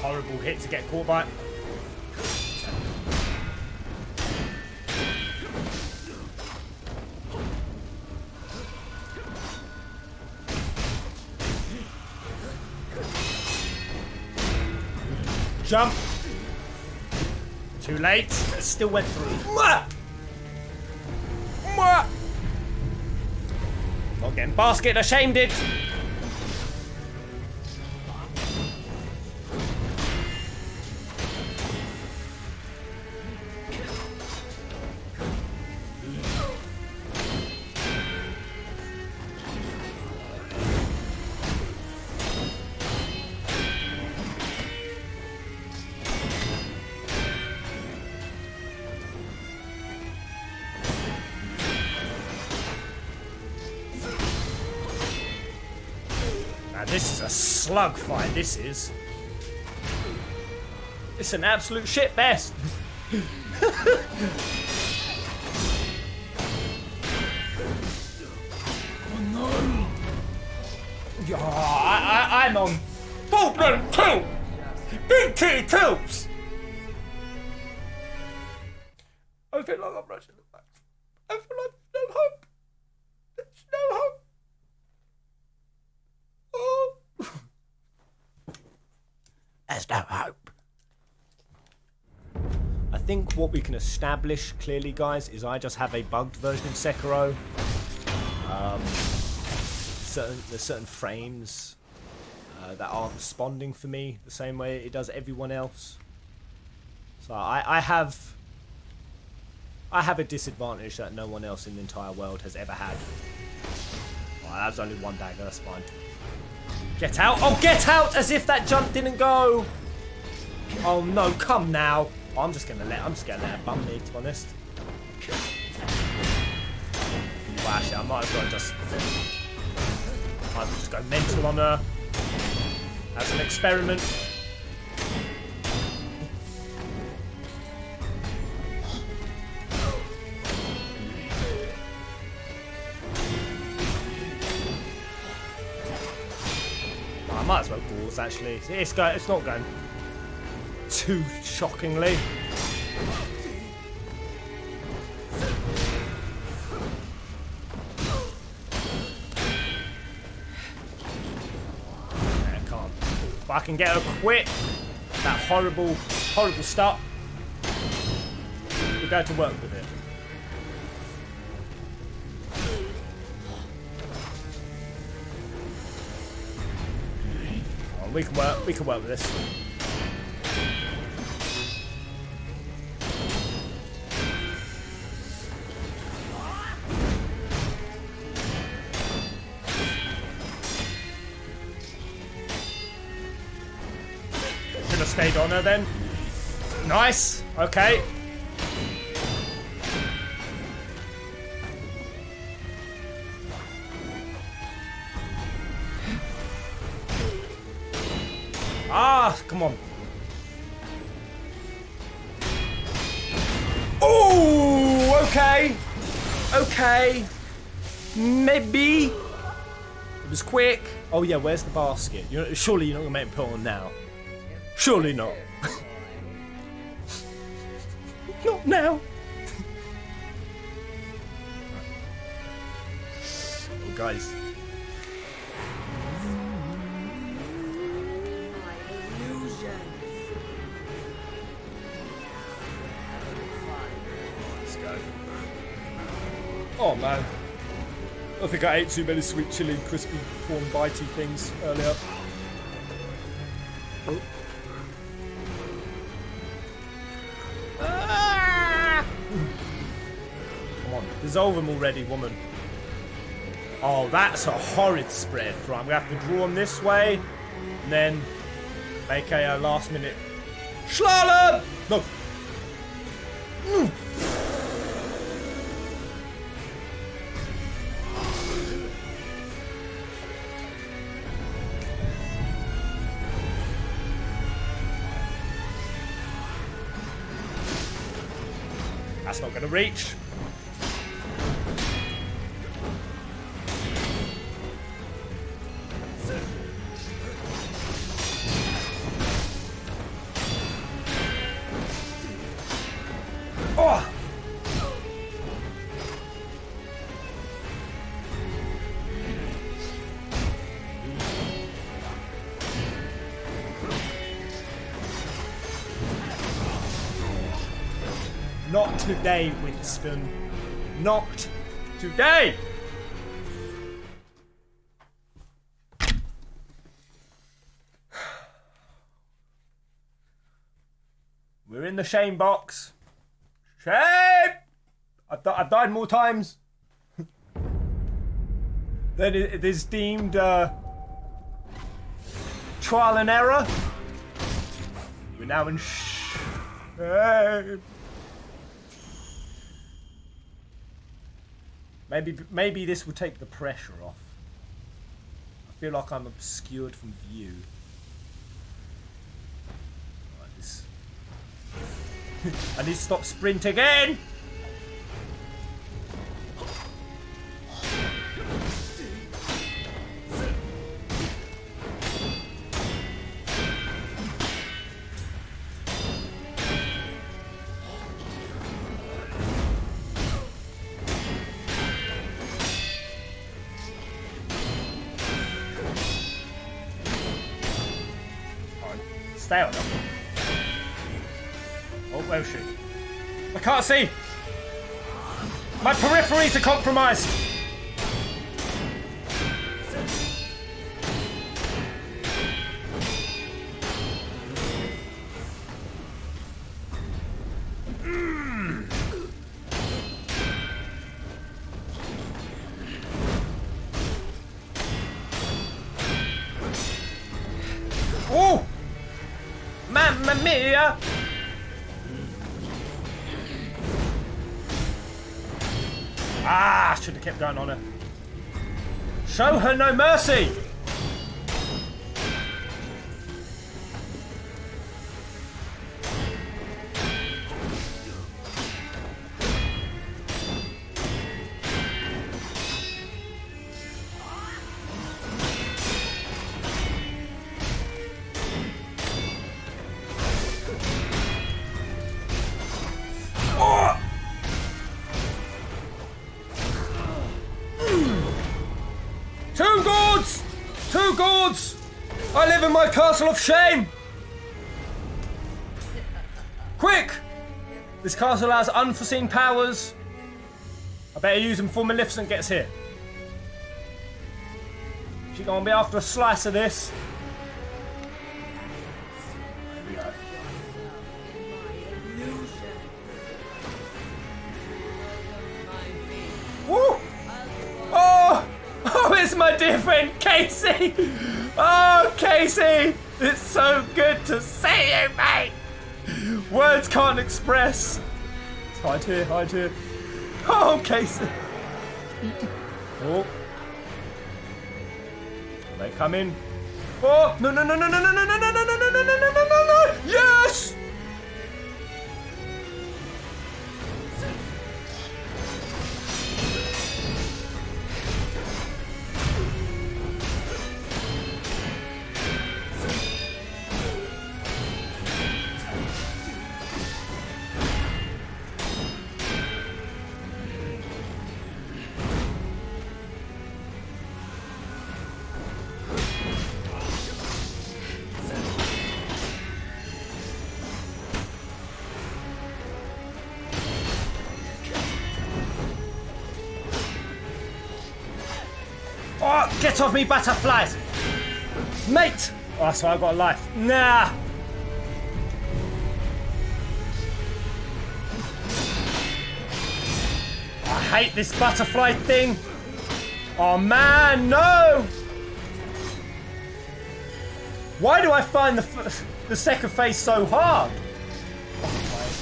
Horrible hit to get caught by. Jump. Too late. It still went through. Not getting basket. Ashamed it. Slug fight, this is. It's an absolute shit fest. Oh no! Yeah, I'm on Fulton 2! BT tubes! I feel like I'm rushing it back. I feel like there's no hope. There's no hope. Oh. There's no hope. I think what we can establish clearly, guys, is I just have a bugged version of Sekiro. There's certain frames that aren't responding for me the same way it does everyone else. So I have a disadvantage that no one else in the entire world has ever had. Oh, that was only one dagger, that's fine. Get out! Oh, get out! As if that jump didn't go. Oh no! Come now! Oh, I'm just gonna let it bump me. To be honest. Well, actually, I might as well just go mental on her as an experiment. Might as well balls, actually. It's not going too shockingly. Yeah, I can't. If I can get her quick, that horrible, horrible stuff, we're going to work with it. We can work with this. Should have stayed on her then. Nice. Okay. Ah, come on. Oh, okay. Okay. Maybe. It was quick. Oh, yeah, where's the basket? Surely you're not going to make me put on now. Surely not. Not now. Oh, guys. Oh man, I think I ate too many sweet chili crispy corn bitey things earlier. Oh. Ah! Come on, dissolve them already, woman. Oh, that's a horrid spread. Right, I'm going to have to draw them this way, and then make a last minute slalom! No! Mm. That's not going to reach. Oh! Not today, Winston. Not today! We're in the shame box. Shame! I've died more times than it is deemed trial and error. We're now in shame. Maybe this will take the pressure off. I feel like I'm obscured from view. Right, this... I need to stop sprinting again. Stay on them. Oh, oh shoot. I can't see! My peripheries are compromised! Going on her. Show her no mercy! Castle of shame! Quick! This castle has unforeseen powers. I better use them before Maleficent gets here. She's gonna be after a slice of this. Here we go. Woo! Oh! Oh, it's my dear friend Casey! Oh, Casey! It's so good to see you, mate! Words can't express. Hide here, hide here. Oh, Casey! Oh. They come in. Oh! No, no, no, no, no, no, no, no, no, no, no, no, no, no, no, no! Yes! Get off me, butterflies! Mate! Oh, so I've got a life. Nah! I hate this butterfly thing! Oh man, no! Why do I find the second phase so hard?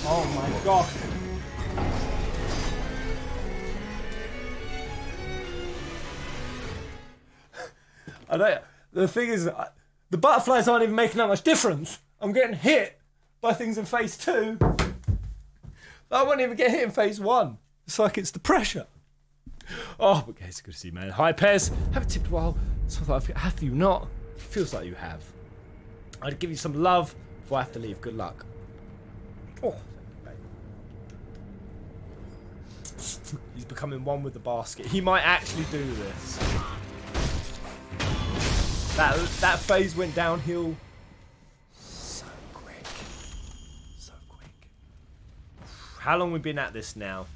Oh my god. I don't, the thing is, the butterflies aren't even making that much difference. I'm getting hit by things in phase 2. I won't even get hit in phase 1. It's like it's the pressure. Oh, okay, it's good to see you, man. Hi, Pez. Haven't tipped a while. So I thought, have you not? It feels like you have. I'd give you some love before I have to leave. Good luck. Oh, thank you, mate. He's becoming one with the basket. He might actually do this. That phase went downhill so quick. How long have we been at this now?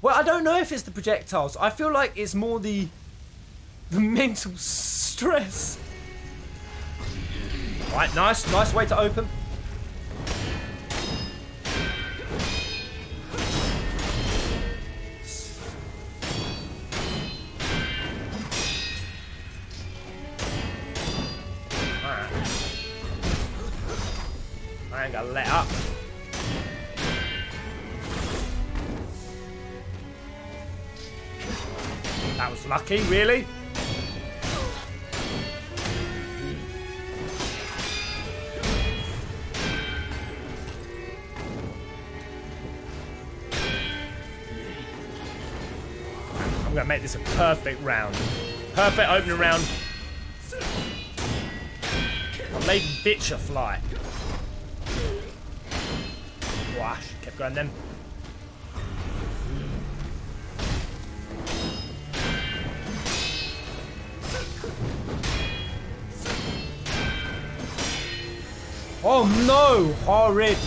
Well, I don't know if it's the projectiles. I feel like it's more the mental stress. Right, nice, nice way to open. Let up. That was lucky, really. I'm gonna make this a perfect round. Perfect opening round. A Lady Butterfly. Wash, kept going then. Oh no, horrid.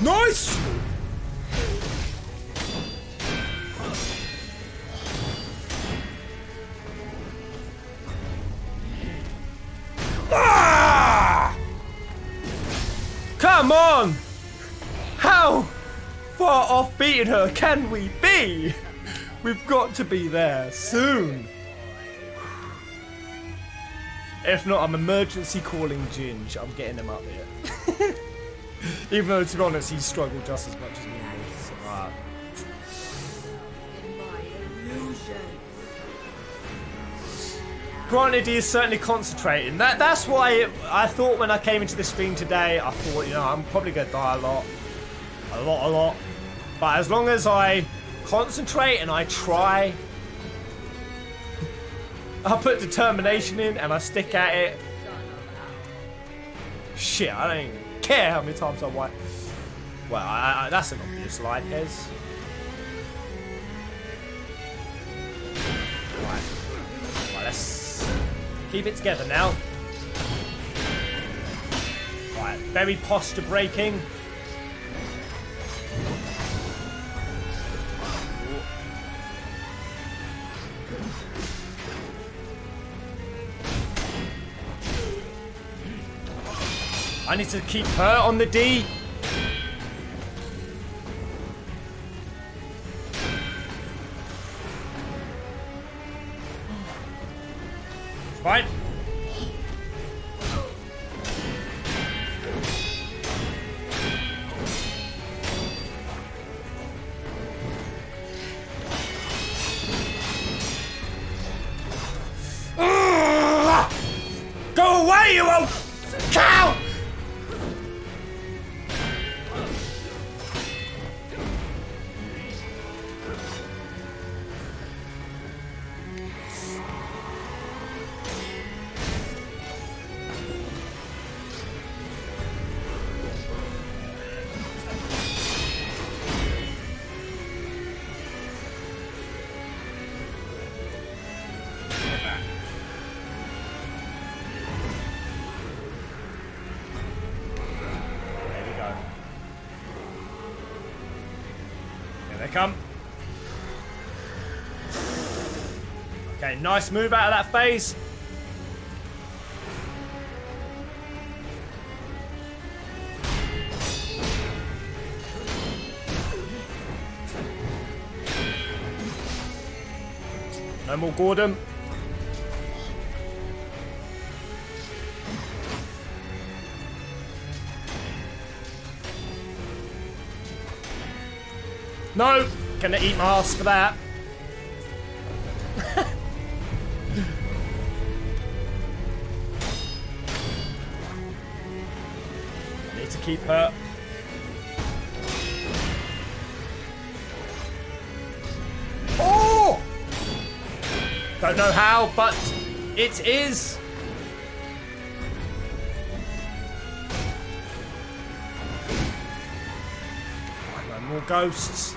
Nice. Come on! How far off beating her can we be? We've got to be there soon. If not, I'm emergency calling Ginge. I'm getting him up here. Even though, to be honest, he's struggled just as much as me. So, granted, he is certainly concentrating. That's why I thought when I came into this stream today, I thought, you know, I'm probably going to die a lot. But as long as I concentrate and I try, I put determination in and I stick at it. Shit, I don't even care how many times I wipe. Well, that's an obvious lie, Pez. Right. Right, let's... keep it together now. Right, very posture breaking. I need to keep her on the D. Right. Go away, you old cow! Nice move out of that phase. No more Gordon. No, gonna eat my ass for that. Keep her. Oh! Don't know how, but it is. No more ghosts.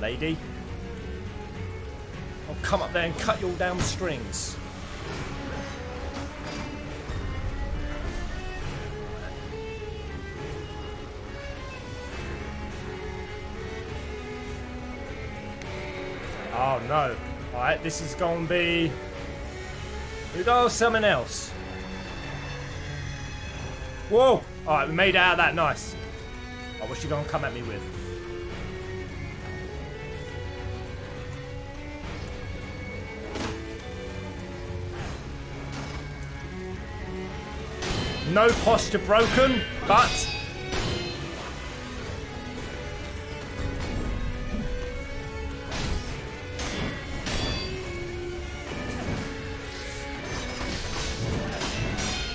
Lady. I'll come up there and cut you all down with strings. Oh no. Alright, this is gonna be... we go something else. Whoa! Alright, we made it out of that, nice. Oh, what's she gonna come at me with? No posture broken, but...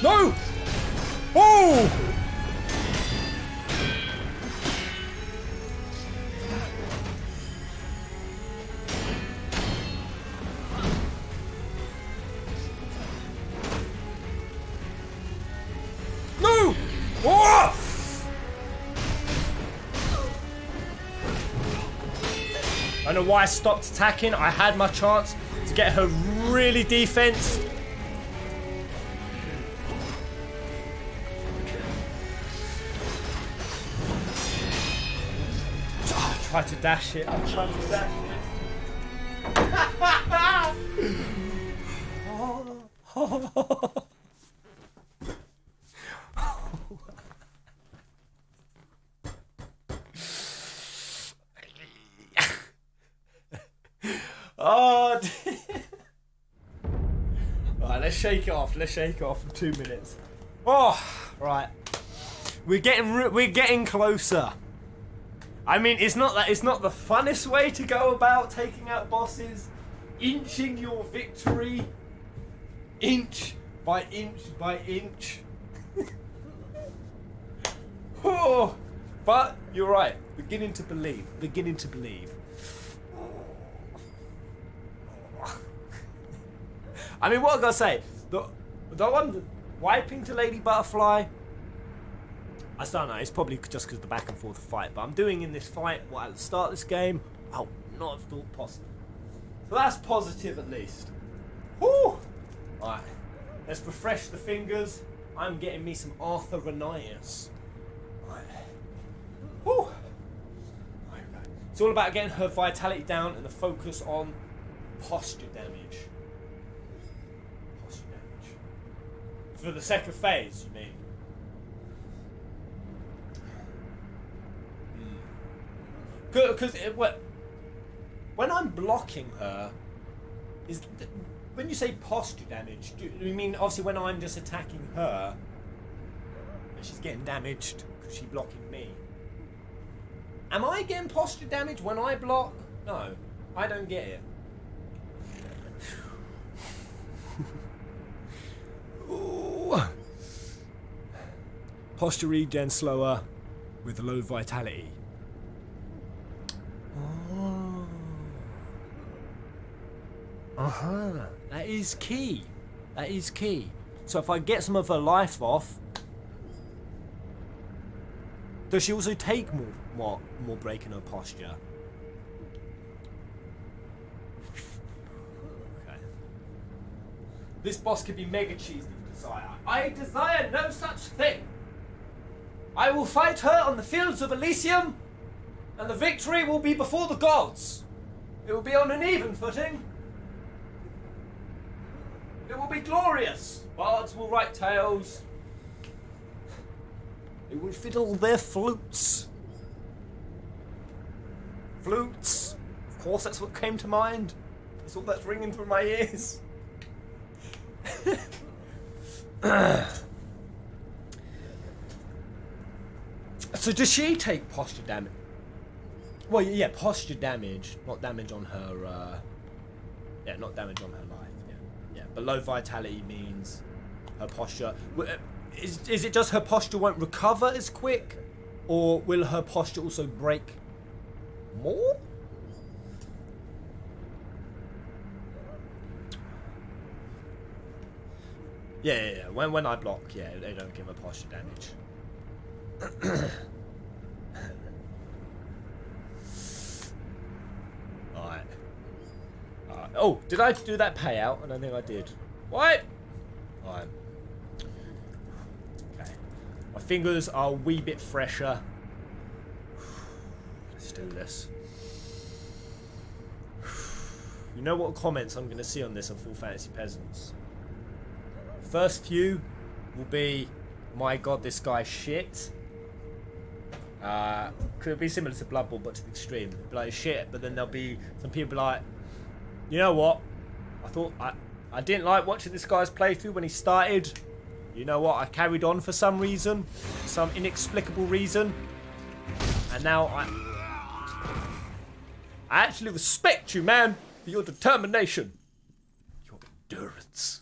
no! Oh! No! Oh! I don't know why I stopped attacking. I had my chance to get her really defensed. I'm trying to dash it. I'm trying to dash it. Oh. Oh dear. Right, let's shake it off. Let's shake it off for 2 minutes. Oh, right. We're getting closer. I mean, it's not the funnest way to go about taking out bosses, inching your victory, inch by inch by inch. Oh, but you're right, beginning to believe. I mean, what I gotta say, the one wiping to Lady Butterfly. I don't know, it's probably just because of the back and forth fight, but I'm doing in this fight what at the start of this game I would not have thought possible. So that's positive at least. Woo! Alright, let's refresh the fingers. I'm getting me some Arthur Ranias. Alright. Woo! All right. It's all about getting her vitality down and the focus on posture damage. Posture damage. For the second phase, you mean? Because when I'm blocking her, when you say posture damage, do you mean obviously when I'm just attacking her and she's getting damaged because she's blocking me? Am I getting posture damage when I block? No, I don't get it. Ooh. Posture regen slower with low vitality. Uh-huh. That is key. That is key. So if I get some of her life off, does she also take more break in her posture? Okay. This boss could be mega cheesy if desire. I desire no such thing. I will fight her on the fields of Elysium, and the victory will be before the gods. It will be on an even footing. It will be glorious. Bards will write tales. They will fiddle their flutes. Flutes. Of course, that's what came to mind. That's all that's ringing through my ears. So does she take posture damage? Well, yeah, posture damage, not damage on her, yeah, not damage on her life. But low vitality means her posture. Is it just her posture won't recover as quick? Or will her posture also break more? Yeah. When I block, yeah, they don't give her posture damage. Alright. Oh, did I do that payout? I don't think I did. What? Alright. Okay. My fingers are a wee bit fresher. Let's do this. You know what comments I'm going to see on this on Full Fantasy Peasants? First few will be, my god, this guy's shit. Could be similar to Blood Bowl, but to the extreme. Like, shit, but then there'll be some people like, you know what? I thought I didn't like watching this guy's playthrough when he started. You know what? I carried on for some reason, some inexplicable reason, and now I actually respect you, man, for your determination, your endurance.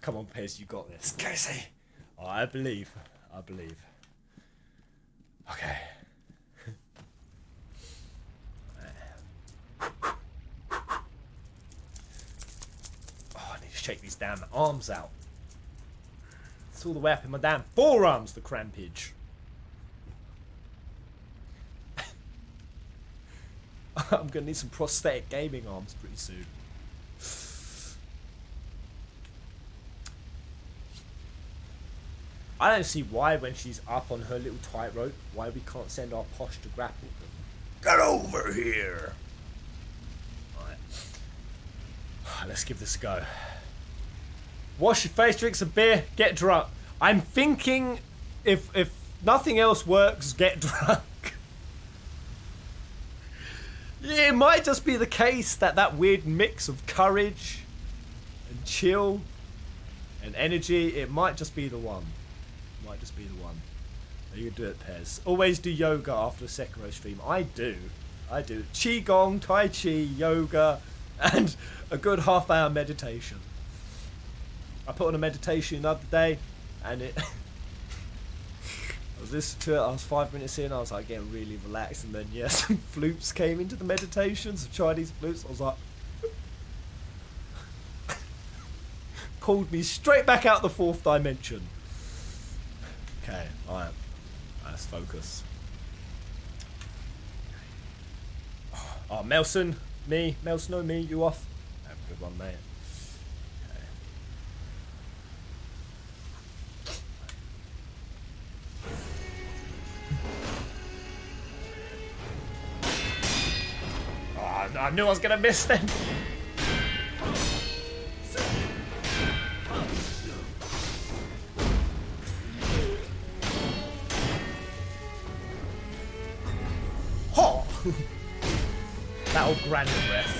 Come on, Piers, you got this, Casey. I believe. I believe. Okay. Oh, I need to shake these damn arms out. It's all the way up in my damn forearms, the crampage. I'm gonna need some prosthetic gaming arms pretty soon. I don't see why, when she's up on her little tightrope, why we can't send our posh to grapple them. Get over here! Alright. Let's give this a go. Wash your face, drink some beer, get drunk. I'm thinking if nothing else works, get drunk. It might just be the case that that weird mix of courage and chill and energy, it might just be the one. Might just be the one. You can do it, Pez. Always do yoga after a Sekiro stream. I do. I do. Qigong, Tai Chi, yoga, and a good half-hour meditation. I put on a meditation the other day, and it... I was listening to it, I was 5 minutes in, I was like getting really relaxed, and then, yeah, some flutes came into the meditation, some Chinese flutes. I was like... Pulled me straight back out the fourth dimension. Okay, alright. Let's focus. Oh, Melson, me. Melson, no, me. You off? Have a good one, mate. Okay. Oh, I knew I was going to miss them. That old granny breath.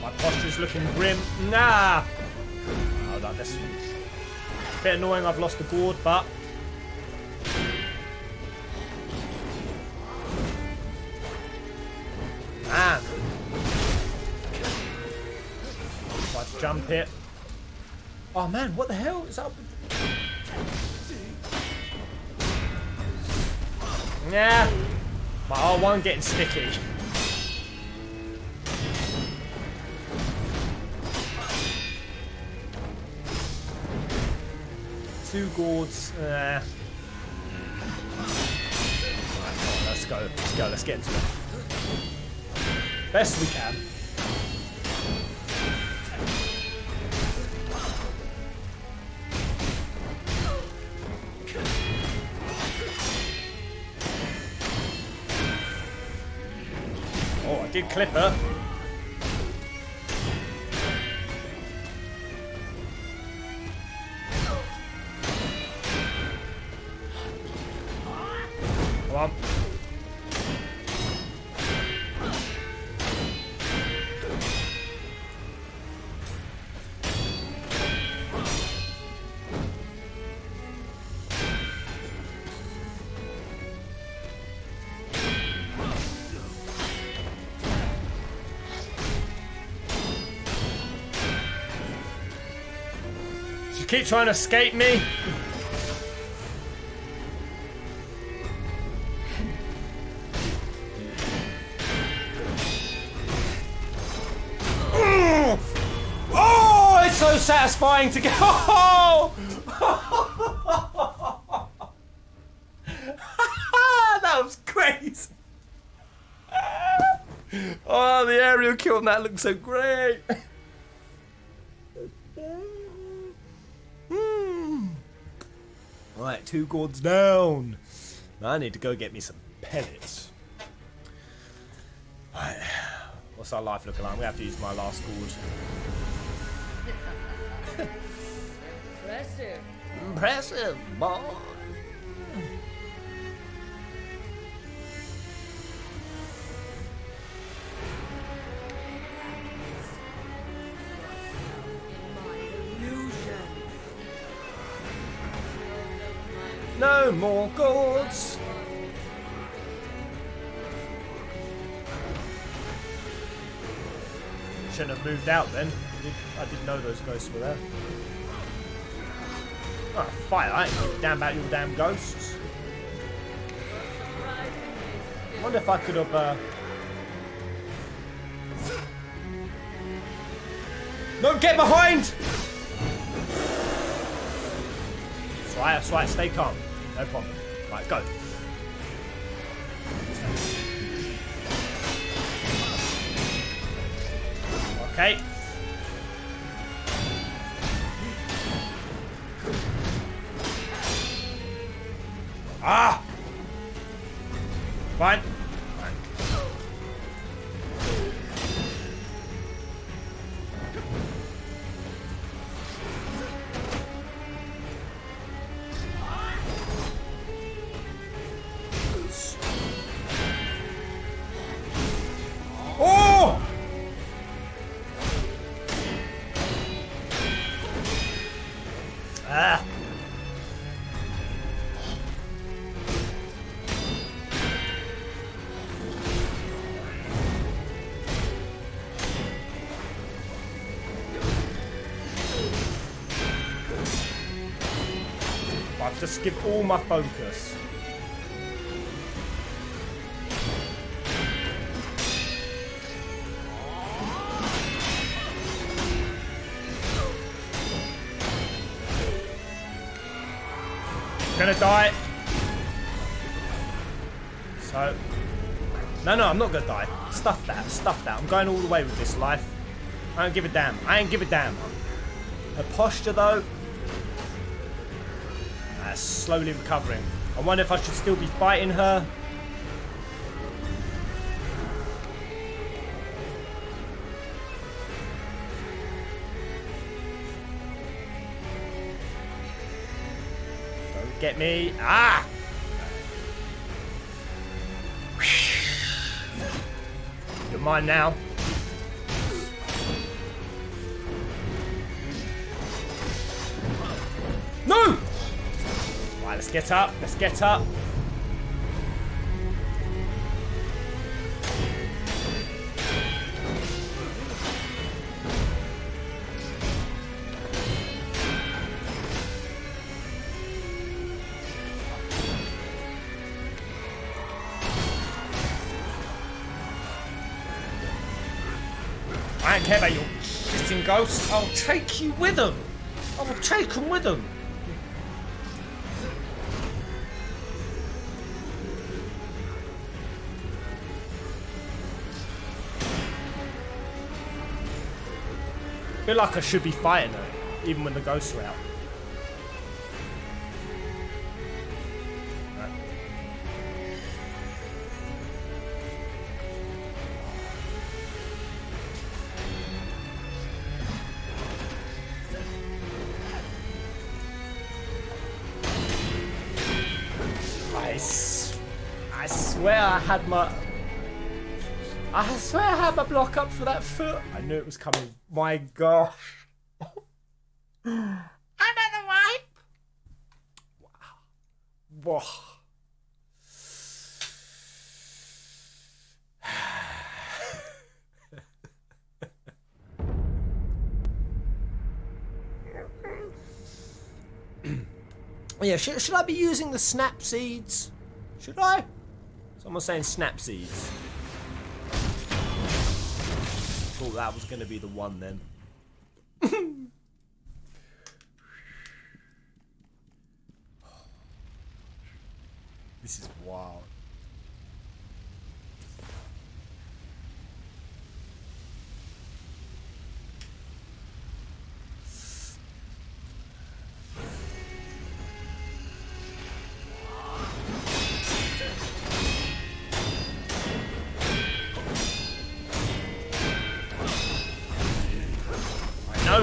My posture's looking grim. Nah! Oh, that this is a bit annoying. I've lost the gourd, but. Man! Try to jump it. Oh man, what the hell is that? Yeah, my R1 getting sticky. Two gourds. Right, on, let's go. Let's go. Let's get into it. Best we can. Did clip her. Come on. Keep trying to escape me. Oh, it's so satisfying to get. Oh! face. Oh, the aerial kill on that looks so great. Alright, 2 gourds down. Now I need to go get me some pellets. Alright, what's our life looking like? We have to use my last gourd. Impressive. Impressive, boy. No more gourds. Shouldn't have moved out then. I didn't know those ghosts were there. Oh, fire, I ain't giving a damn about your damn ghosts. I wonder if I could have, No, get behind! That's right, stay calm. No problem. Right, go. Okay. Ah! Fine. Fine. Oh! Ah! Just give all my focus. Gonna die. So, no, I'm not gonna die. Stuff that, stuff that. I'm going all the way with this life. I don't give a damn. I ain't give a damn. Her posture though. Slowly recovering. I wonder if I should still be fighting her. Don't get me. Ah! You're mine now. No! Let's get up, let's get up. I don't care about your shitting ghosts. I'll take you with them. I will take them with them. I feel like I should be fighting her, even when the ghosts are out. No. I swear I had my... I swear I had my block up for that foot. I knew it was coming. My gosh. Another wipe. Wow. Wow. Yeah, should I be using the snap seeds? Should I? Someone's saying snap seeds. Thought that was going to be the one then. This is wild.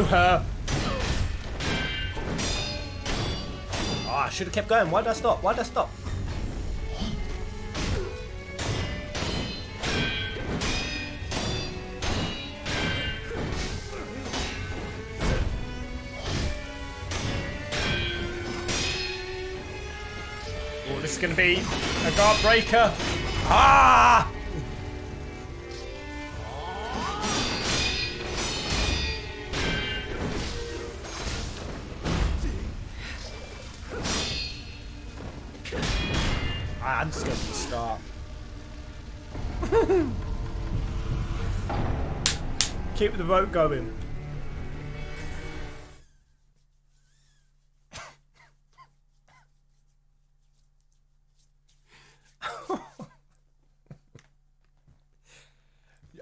her. Oh, I should have kept going. Why did I stop? Why did I stop? Oh, this is going to be a guard breaker. Ah! I'm just going to start. Keep the vote going.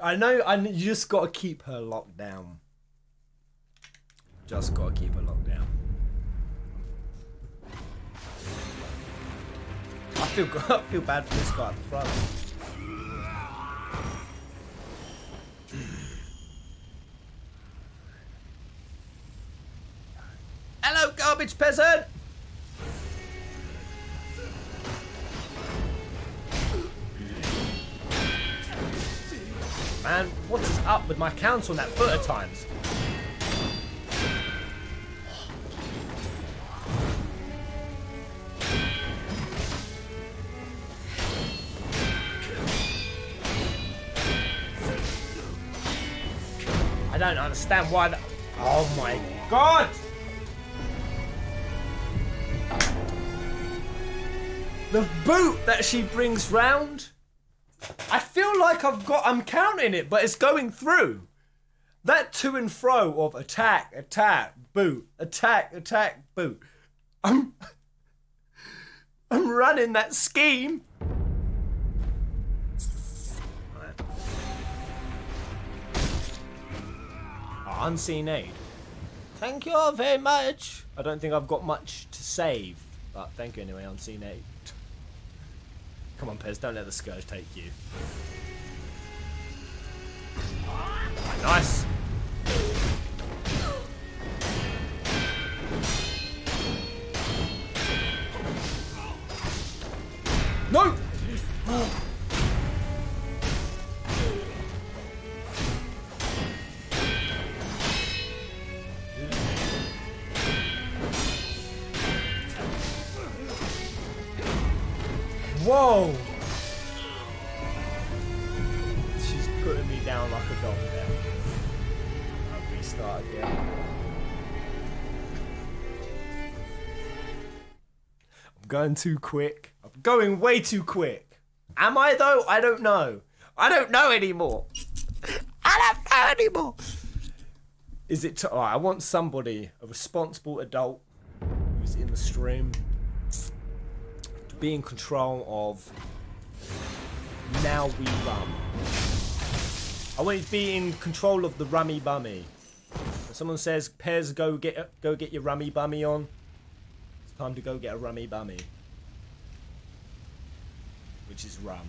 I know, you just got to keep her locked down. Just got to keep her locked down. I feel bad for this guy at the front. Hello, garbage peasant! Man, what is up with my counts on that foot at times? I don't understand why the... Oh my god! The boot that she brings round? I feel like I've got... I'm counting it, but it's going through. That to and fro of attack, attack, boot, attack, attack, boot. I'm running that scheme. Unseen aid. Thank you very much. I don't think I've got much to save, but thank you anyway, unseen aid. Come on, Pez, don't let the Scourge take you. Right, nice. No! Oh. Whoa! She's putting me down like a dog there. I'll restart again. I'm going too quick. I'm going way too quick. Am I though? I don't know. I don't know anymore. I don't know anymore. Is it to, oh, I want somebody, a responsible adult who's in the stream, be in control of now we rum. I want you to be in control of the rummy bummy. When someone says, Pez, go get your rummy bummy on, it's time to go get a rummy bummy. Which is rum.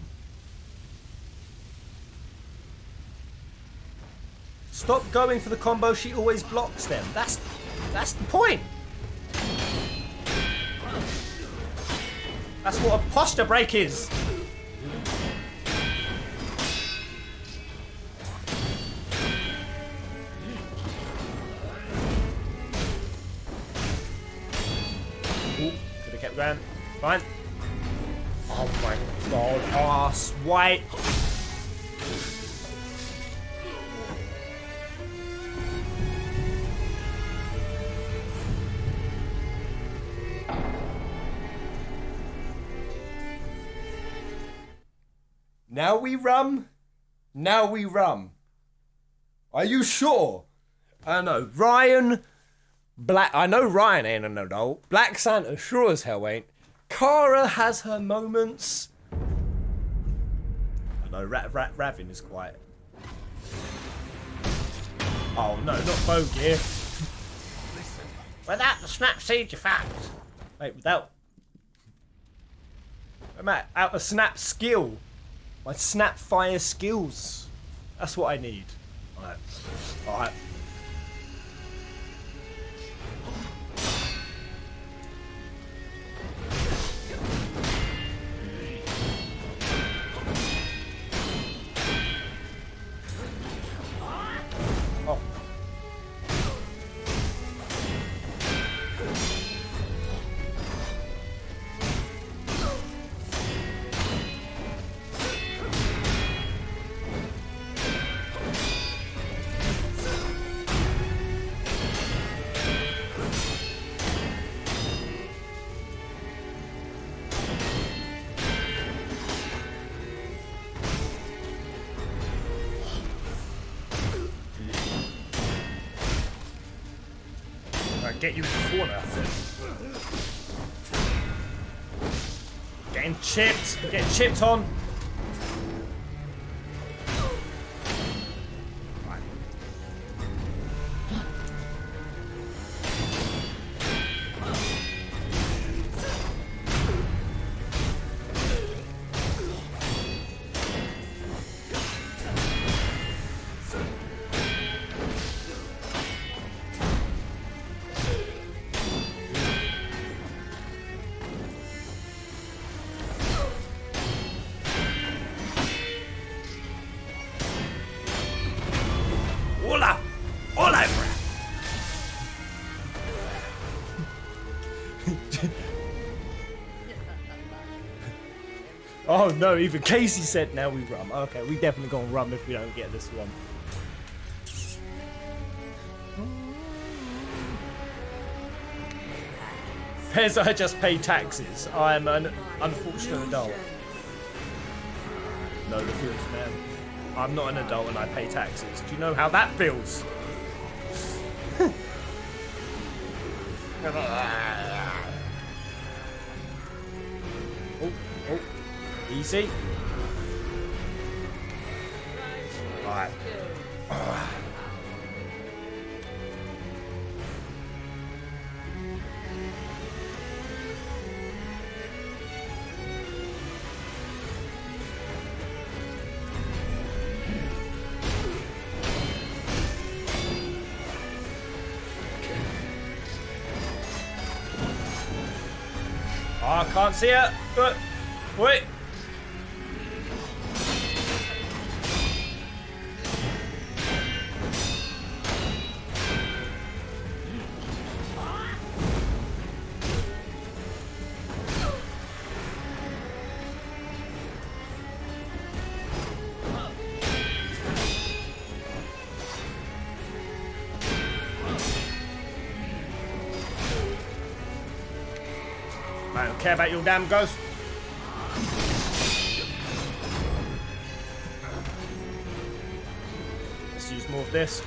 Stop going for the combo, she always blocks them. That's the point. That's what a posture break is. Ooh, could have kept going. Fine. Oh my god, ass white. Now we rum? Now we rum. Are you sure? I don't know. Ryan Black, I know Ryan ain't an adult. Black Santa sure as hell ain't. Kara has her moments. I know Ravin is quiet. Oh no, not Vogue here. Without the snap siege effect. Wait, without I'm out of snap skill. My snap fire skills. That's what I need. Alright. Alright. Tifa, get you in the corner. Getting chipped. Getting chipped on. Oh no, even Casey said now we rum. Okay, we definitely gonna rum if we don't get this one. Because I just pay taxes. I am an unfortunate adult. No, the feels, man. I'm not an adult and I pay taxes. Do you know how that feels? Easy. Alright. I can't see it, but wait. Care about your damn ghost. Let's use more of this.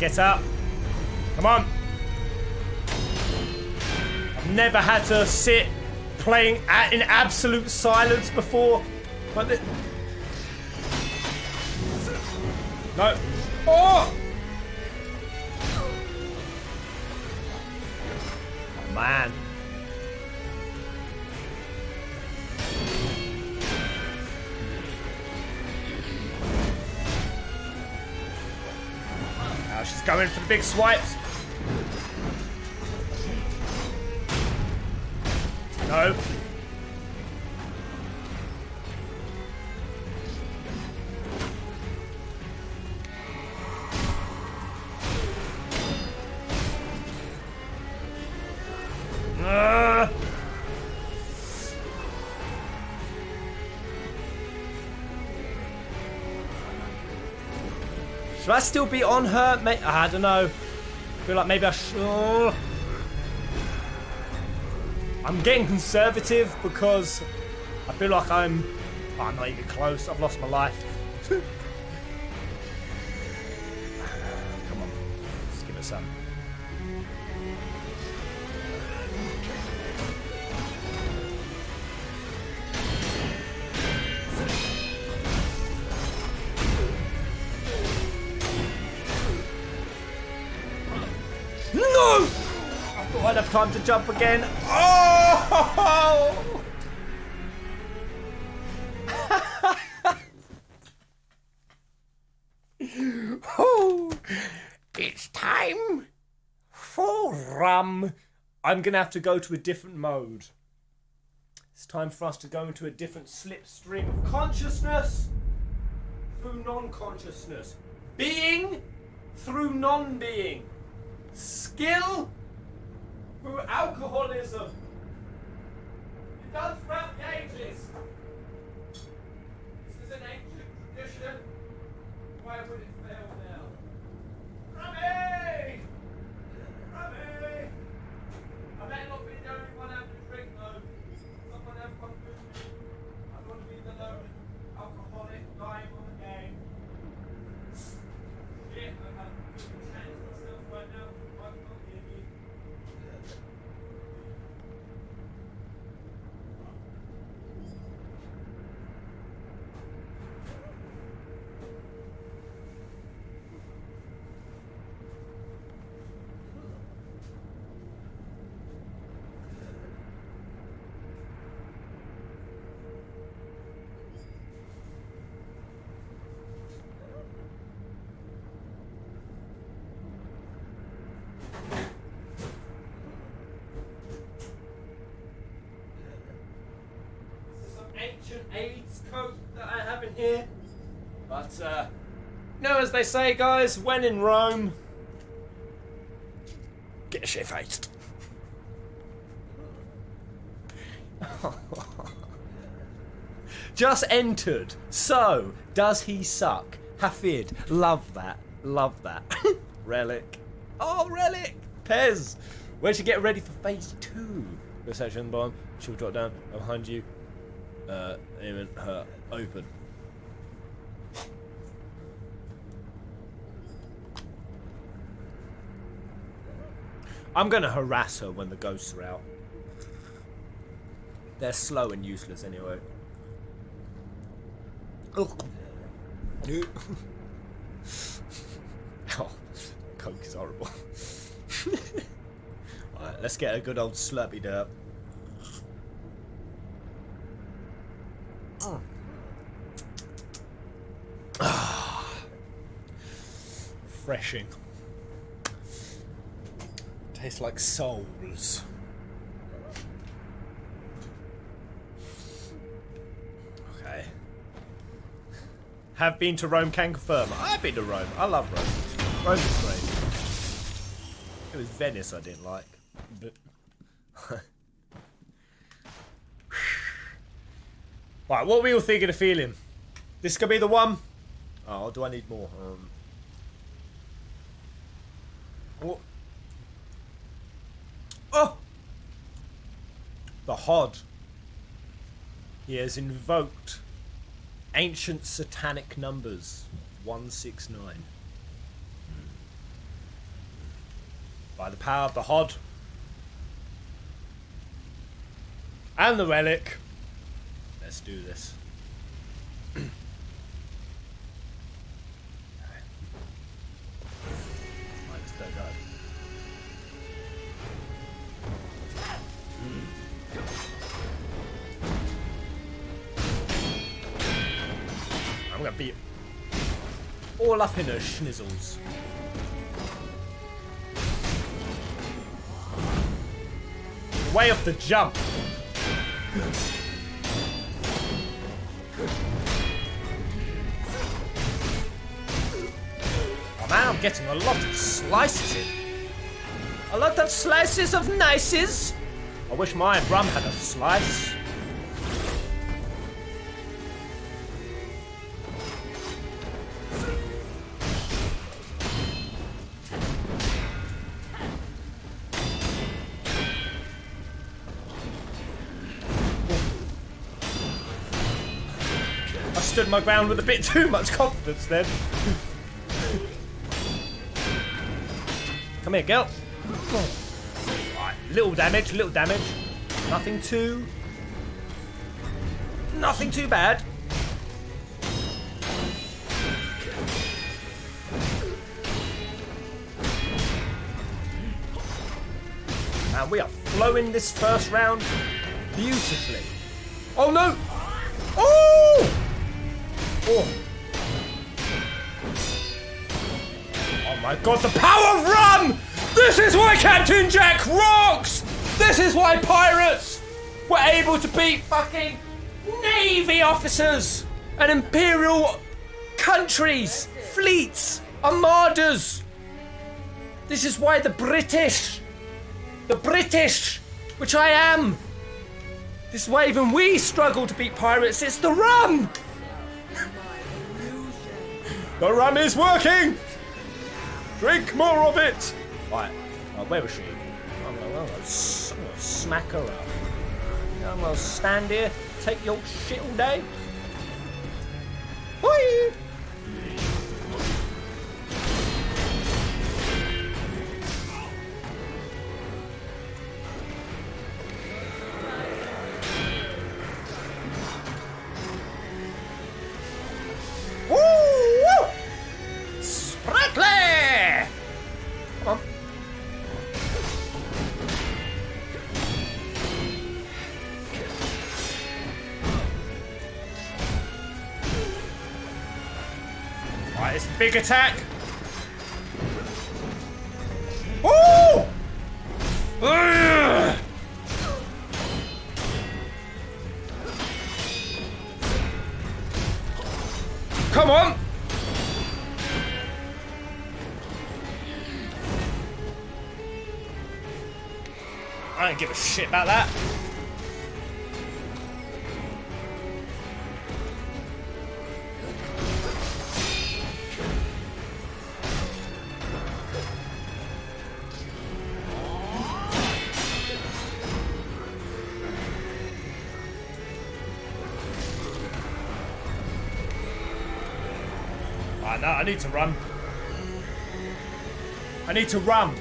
Get up. Come on. I've never had to sit playing in absolute silence before. But no. Oh! Oh, man. Going for the big swipes. No. Should I still be on her? I don't know. I feel like maybe I should. I'm getting conservative because I feel like I'm not even close. I've lost my life. Come on. Let's give it some. No! I thought I'd have time to jump again. Oh! Oh! It's time for rum. I'm going to have to go to a different mode. It's time for us to go into a different slipstream of consciousness through non-consciousness. Being through non-being. Skill through alcoholism. It does throughout the ages. This is an ancient tradition. Why would it fail now? Rummy! Rummy! I better not be the only one having a drink though. Someone else won't do it. I want to be the lone alcoholic dying on the game. Shit, I've had a good chance myself right now. I can't hear you. AIDS coat that I have in here, but you know, as they say, guys, when in Rome, get shit-faced. Just entered. So does he suck? Hafid, love that, love that. Relic. Oh, Relic. Pez, where'd you get ready for phase 2? The section bomb. She'll drop down. I'm behind you. Aiming her open. I'm gonna harass her when the ghosts are out. They're slow and useless anyway. Ugh. Oh, Coke is horrible. Alright, let's get a good old slurpy derp. Refreshing. Tastes like souls. Okay. Have been to Rome, can confirm. I've been to Rome. I love Rome. Rome is great. It was Venice I didn't like. But right, what are we all thinking of feeling? This could be the one. Oh, do I need more? Oh. Oh! The Hod. He has invoked ancient satanic numbers 169. By the power of the Hod and the Relic. Let's do this. I'm gonna be all up in her schnizzles. Way off the jump. Man, I'm getting a lot of slices in. A lot of slices of nices. I wish my rum had a slice. I stood my ground with a bit too much confidence then. Come here, girl. Right, little damage, little damage. Nothing too bad. and we are flowing this first round beautifully. Oh no! Oh! Oh! Oh my god, the power of run! This is why Captain Jack rocks! This is why pirates were able to beat fucking Navy officers and imperial countries, fleets, armadas. This is why the British, which I am, this is why even we struggle to beat pirates. It's the rum! The rum is working! Drink more of it! Right, oh, where was she? I'm going to smack her up. I'm going to stand here, take your shit all day. Whee! Big attack. Ooh! Urgh! Come on. I don't give a shit about that. I need to run. I need to run.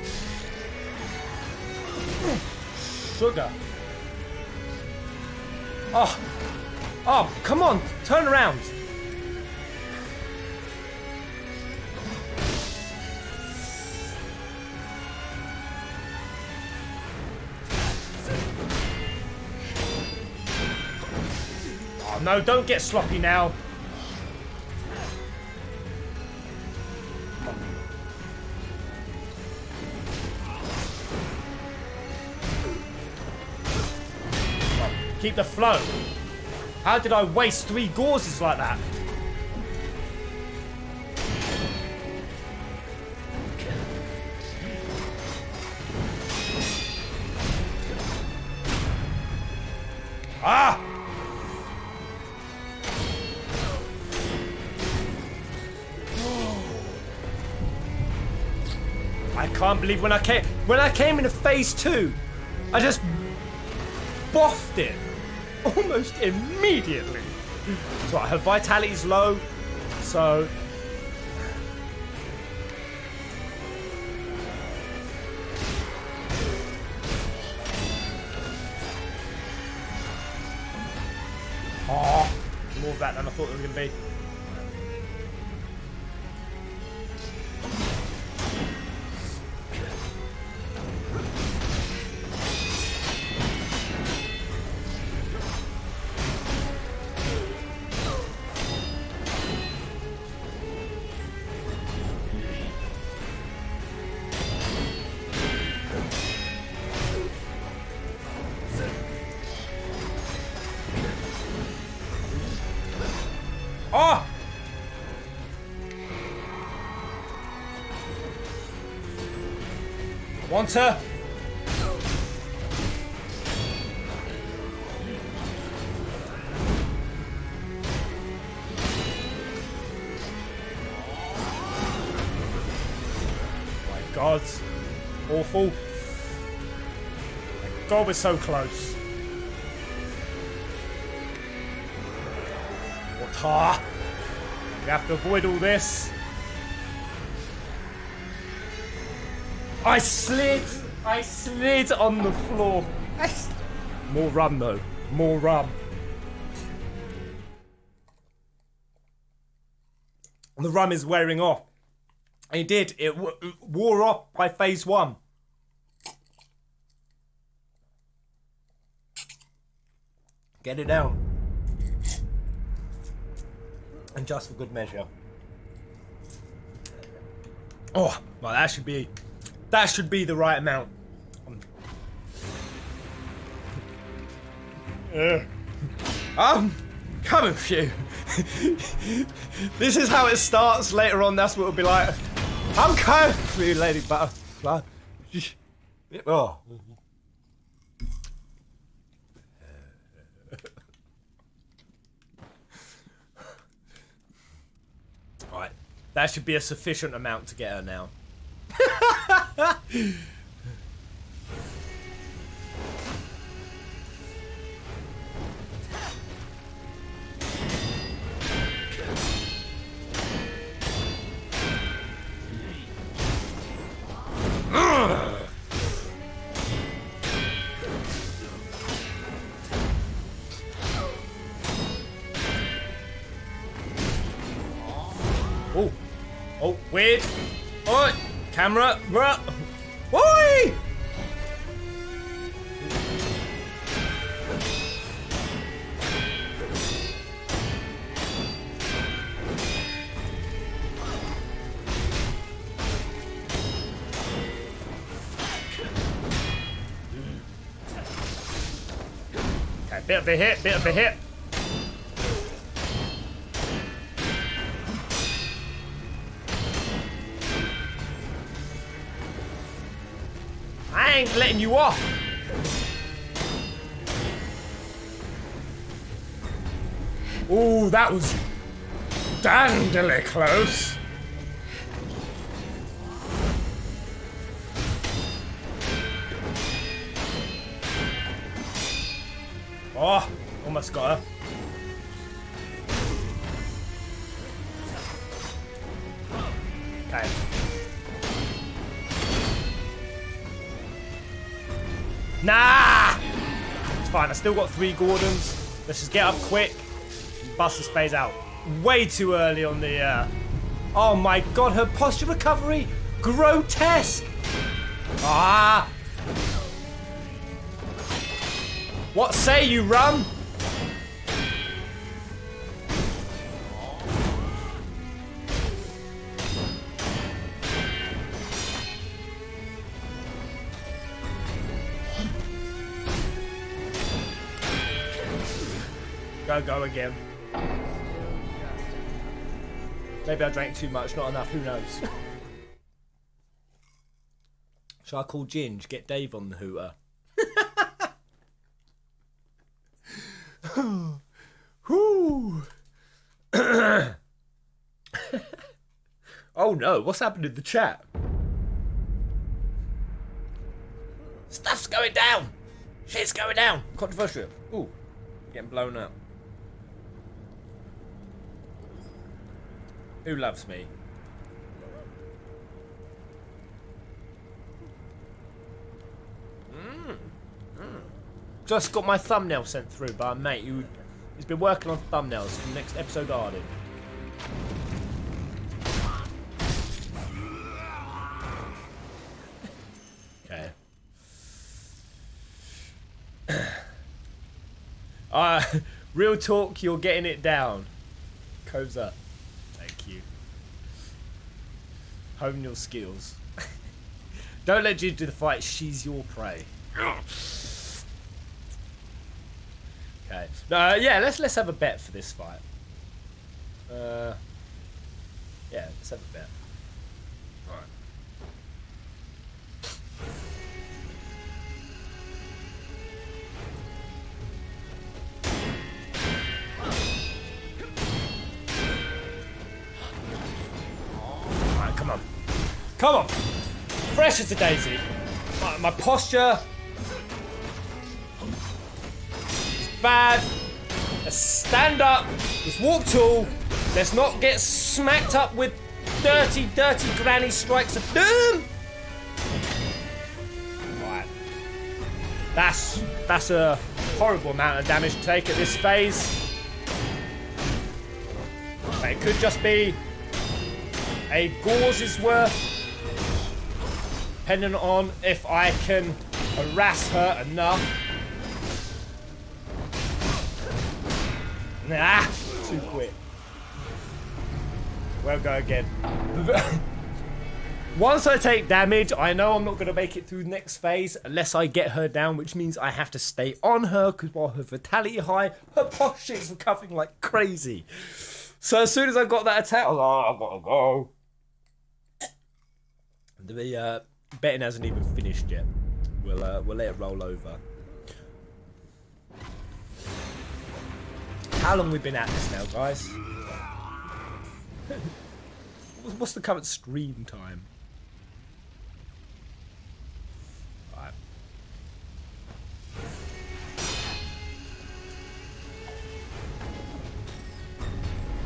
Sugar. Oh. Oh, come on. Turn around. Oh, no, don't get sloppy now. Keep the flow. How did I waste 3 gauzes like that? Ah! I can't believe when I came into phase 2, I just boffed it. Almost immediately. That's right, her vitality's low, so. Oh, more of that than I thought it was going to be. Want her? Oh my god. Awful. My god, we're so close. What? Ha! We have to avoid all this. I slid on the floor. More rum though, more rum. The rum is wearing off. It did, it wore off by phase 1. Get it down. And just for good measure. Oh, well, that should be the right amount. I'm coming for you. This is how it starts later on. That's what it'll be like. I'm coming for you, Lady Butterfly. Oh. Right, that should be a sufficient amount to get her now. Weird. Oh, camera. Why? Okay, bit of a hit, bit of a hit. Letting you off. Ooh, that was dandelion close. Oh, almost got her. Okay. Nah! It's fine, I still got 3 Gordons. Let's just get up quick and bust this phase out. Way too early on the... Oh my god, her posture recovery! Grotesque! Ah! What say you, Rum? Go again. Maybe I drank too much, not enough, who knows. Shall I call Ginge, get Dave on the hooter? Oh no, what's happened in the chat? Stuff's going down! Shit's going down! Controversial. Ooh, getting blown up. Who loves me? Just got my thumbnail sent through by a mate who's been working on thumbnails for the next episode Arden. Okay. Real talk, you're getting it down. Koza. Hone your skills. Don't let Ginge do the fight, she's your prey. Okay. Yeah, let's have a bet for this fight. Yeah, let's have a bet. Alright. Come on, fresh as a daisy. My posture is bad. Let's stand up, let's walk tall. Let's not get smacked up with dirty, dirty granny strikes of doom. Right, that's a horrible amount of damage to take at this phase. But it could just be a gauze's worth. Depending on if I can harass her enough. Ah! Too quick. Well, go again. Once I take damage, I know I'm not going to make it through the next phase unless I get her down, which means I have to stay on her, because while her vitality is high, her posture is recovering like crazy. So as soon as I got that attack, I was like, oh, I've got to go. The betting hasn't even finished yet. We'll let it roll over. How long we've been at this now, guys? What's the current stream time? All right.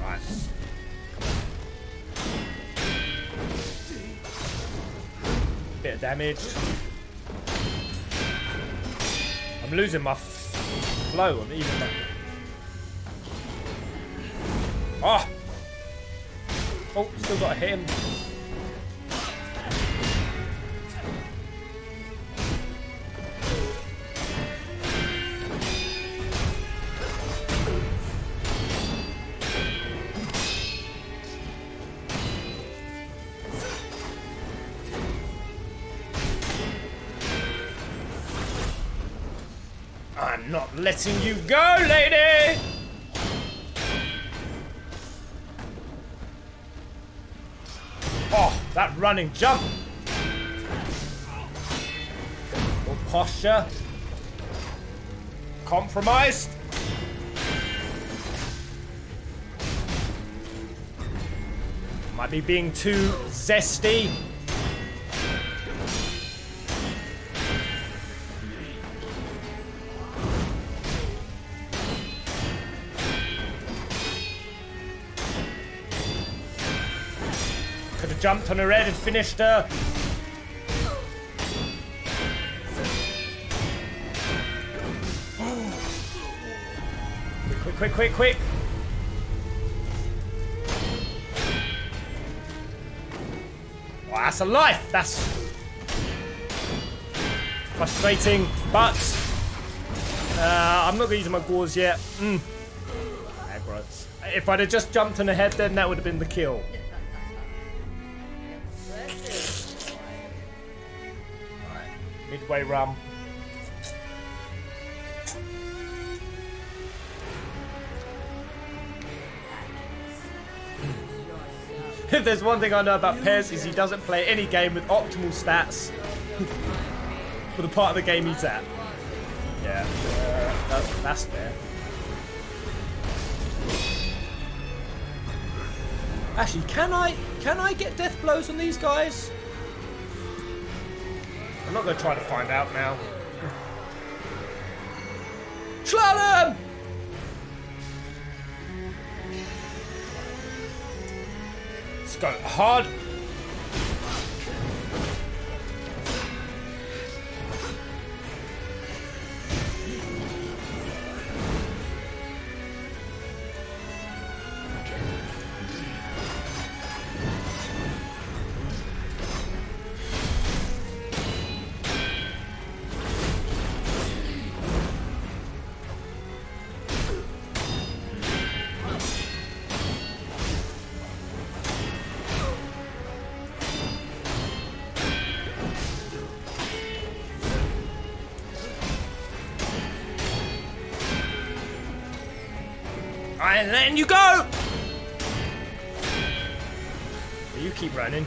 All right. Bit of damage. I'm losing my flow on even. Ah. Oh, still got him. I'm not letting you go, lady! That running jump! Or posture. Compromised. Might be being too zesty. Jumped on her head and finished her. Quick, quick, quick, quick. Oh, that's a life. That's frustrating, but I'm not going to use my gauze yet. If I'd have just jumped on her head then, that would have been the kill. Midway run. If there's one thing I know about Pez is he doesn't play any game with optimal stats for the part of the game he's at. Yeah, that's fair. Actually, can I get death blows on these guys? I'm not going to try to find out now. Slalom! Let's go hard. And letting you go! You keep running.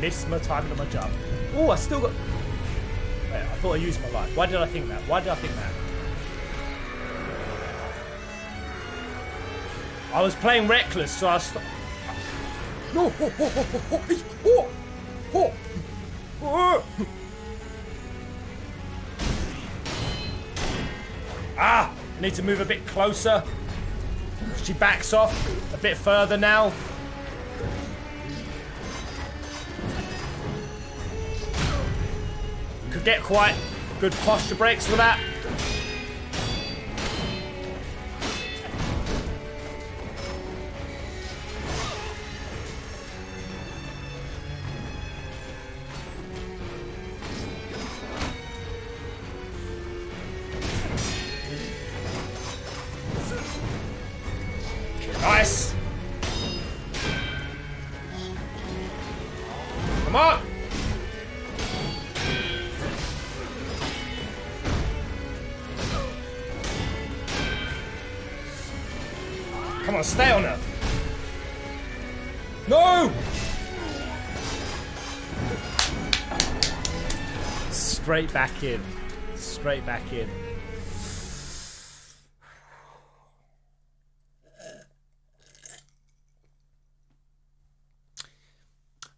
Missed my timing on my jump. Oh, I still got... I thought I used my life. Why did I think that? Why did I think that? I was playing reckless, so I stopped. No! Ah! I need to move a bit closer. She backs off a bit further now. could get quite good posture breaks with that. Nice. Come on. Come on, stay on her. No. Straight back in. Straight back in.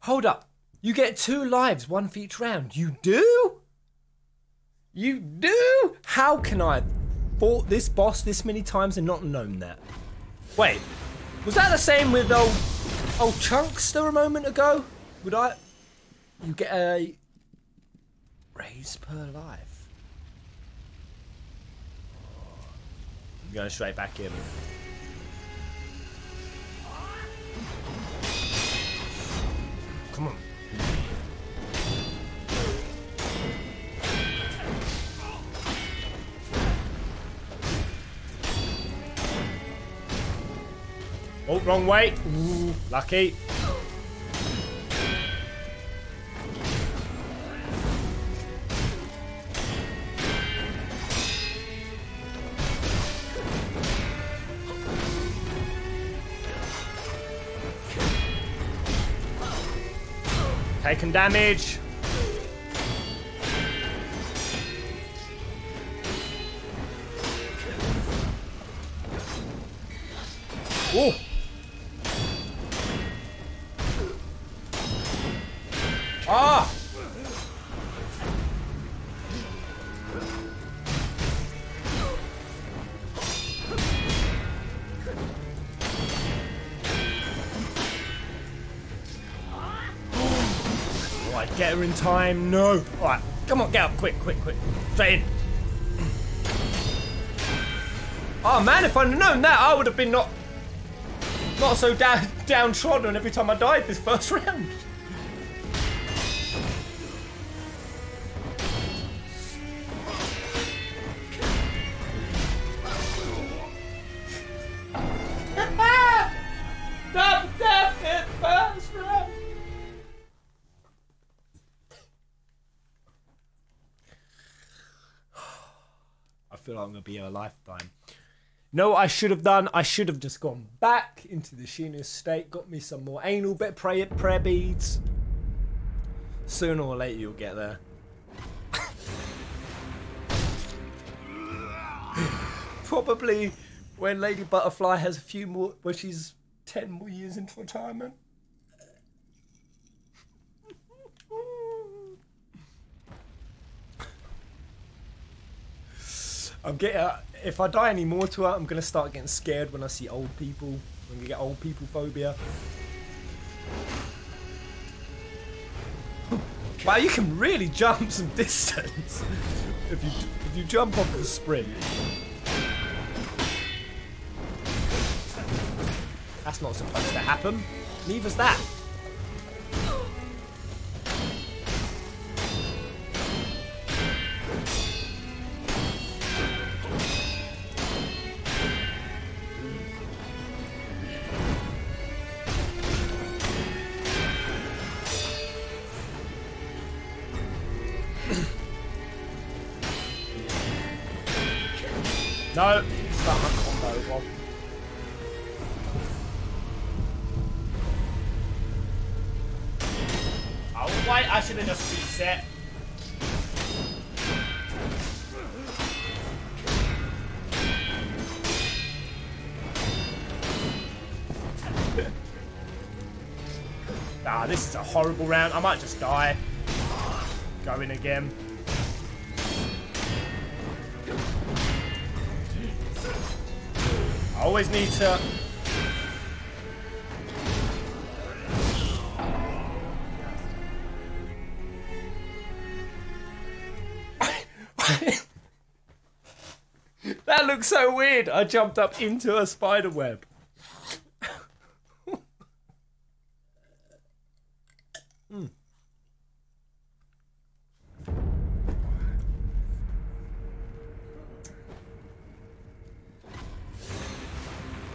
Hold up. You get 2 lives, 1 for each round. You do? You do? How can I have fought this boss this many times and not known that? Wait, was that the same with old Chunkster a moment ago? Would I... You get a... raise per life. I'm going straight back in. Come on. Oh, wrong way. Ooh, lucky. Taking damage. Oh. Ah. Get her in time, no. All right, come on, get up, quick, quick, quick. Straight in. Oh man, if I'd known that, I would have been not so downtrodden every time I died this first round. I'm gonna be a lifetime. No, what I should have done, I should have just gone back into the Ashina state, got me some more anal bit prayer beads. Sooner or later you'll get there. Probably when Lady Butterfly has a few more, when she's 10 more years into retirement. I'm getting, if I die any more to her, I'm going to start getting scared when I see old people. I'm going to get old people phobia. Wow, you can really jump some distance if you jump off the spring. That's not supposed to happen. Neither's that. No, start my combo, Bob. Oh wait, I should have just reset. Ah, this is a horrible round. I might just die. Go in again. I always need to... That looks so weird. I jumped up into a spider web. Mm.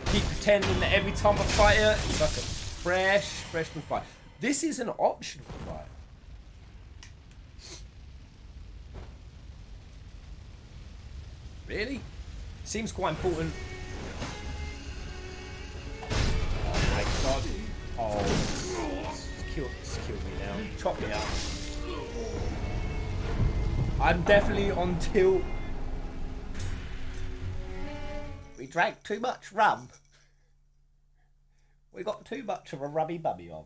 Keep pretending that every time I fight it, it's like a freshman fight. This is an optional fight. Really? Seems quite important. Oh my god. Oh. Just kill me now. Chop me up. I'm definitely on tilt. We drank too much rum. We got too much of a rubby bubby on.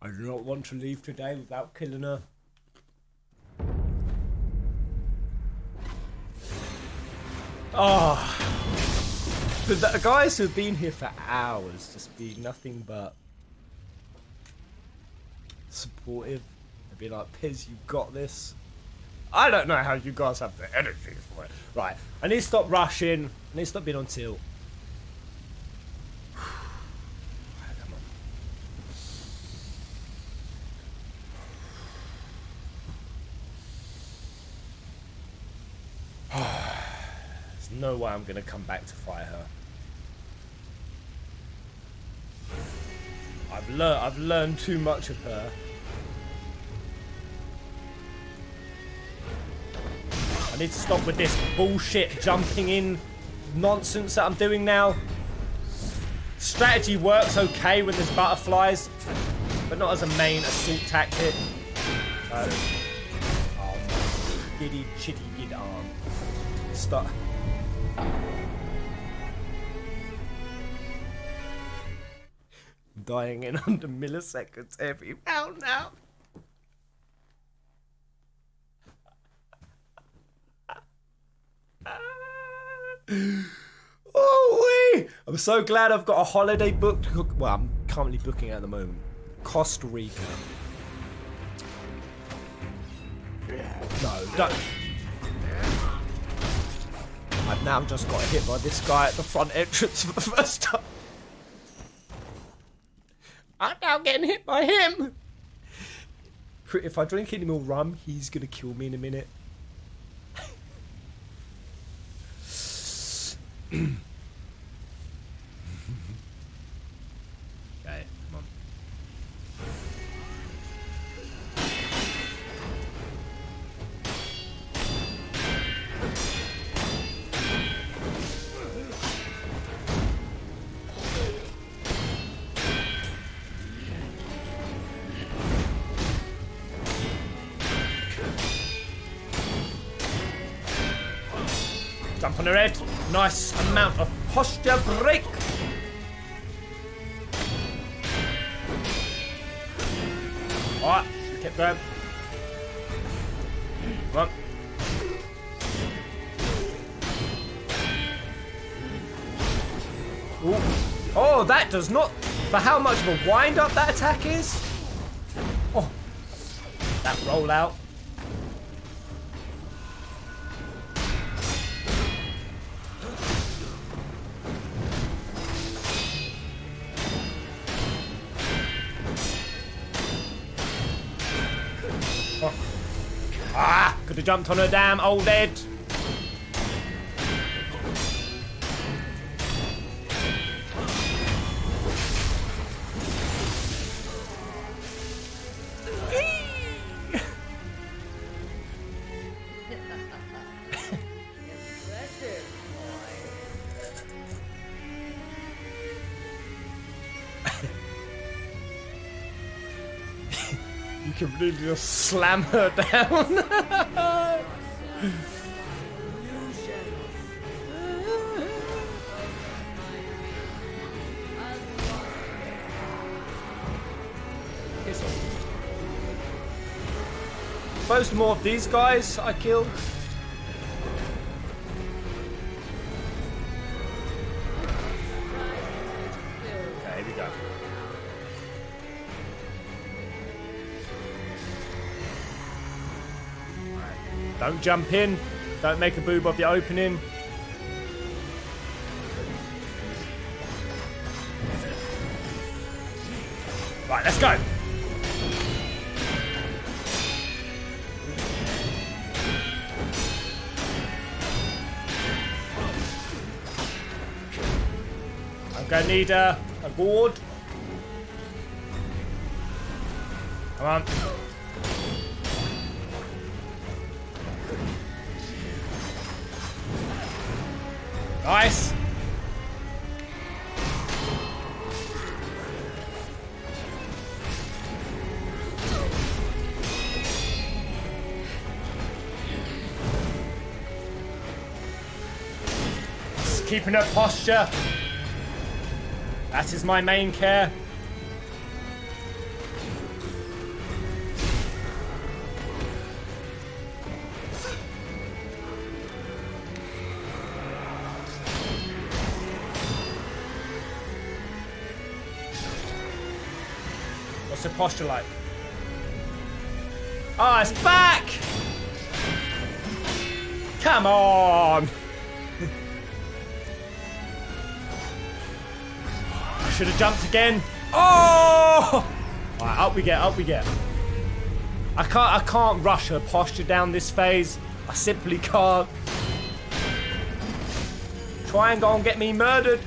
I do not want to leave today without killing her. Ah, oh, but the guys who've been here for hours just be nothing but supportive. They'd be like, Piz, you got this. I don't know how you guys have the energy for it. Right, I need to stop rushing. I need to stop being on tilt. Right, come on. Oh. No way I'm gonna come back to fight her. I've learned too much of her. I need to stop with this bullshit jumping in nonsense that I'm doing now. Strategy works okay when there's butterflies, but not as a main assault tactic. Oh, giddy chitty gid arm. Stop. I'm dying in under milliseconds every round now. Oh wee! I'm so glad I've got a holiday booked. Well, I'm currently booking at the moment. Costa Rica. No, don't. I've now just got hit by this guy at the front entrance for the first time. I'm now getting hit by him. If I drink any more rum, he's going to kill me in a minute. Okay, come on. Jump on her head. Nice amount of posture break. Alright, keep going. Come on. Ooh. Oh, that does not... For how much of a wind-up that attack is? Oh, that rollout. Could have jumped on her damn old head. You just slam her down. Suppose the more of these guys I kill. Okay, here we go. Don't jump in. Don't make a boob of your opening. Right, let's go. I'm gonna need a board. Come on. Nice. Just keeping her posture. That is my main care. What's the posture like? Ah, oh, it's back! Come on! I should have jumped again. Oh! All right, up we get, up we get. I can't rush her posture down this phase. I simply can't. Try and go and get me murdered.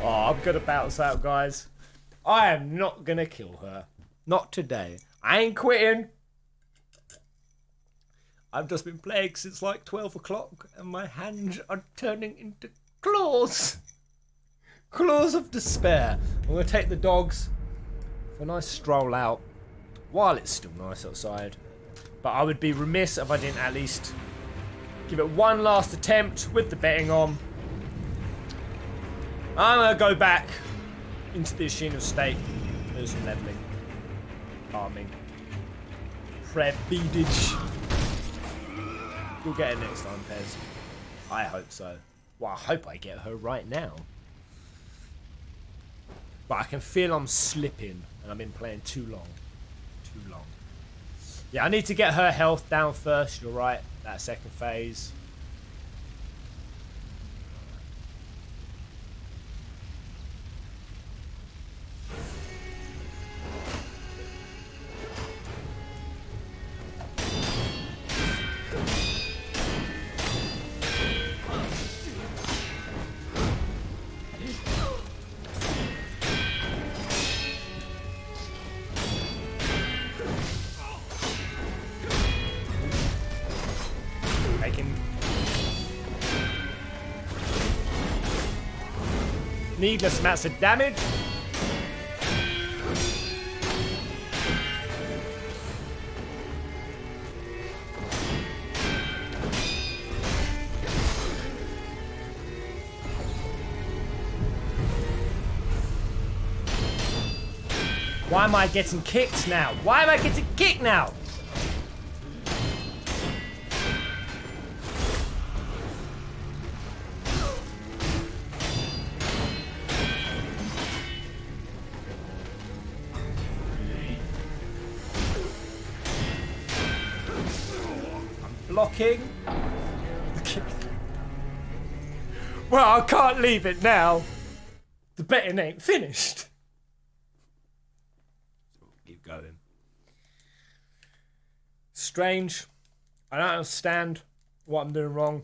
I'm gonna bounce out, guys. I am not gonna kill her. Not today. I ain't quitting. I've just been playing since like 12 o'clock and my hands are turning into claws. Claws of despair. I'm gonna take the dogs for a nice stroll out while it's still nice outside. But I would be remiss if I didn't at least give it one last attempt with the betting on. I'm gonna go back into the Ashina state. There's some leveling, arming, prayer beadage. We'll get it next time, Pez. I hope so. Well, I hope I get her right now. But I can feel I'm slipping and I've been playing too long. Too long. Yeah, I need to get her health down first, you're right, that second phase. Needless amounts of damage. Why am I getting kicked now? Why am I getting kicked now? Blocking. Well, I can't leave it now. The betting ain't finished. Keep going. Strange. I don't understand what I'm doing wrong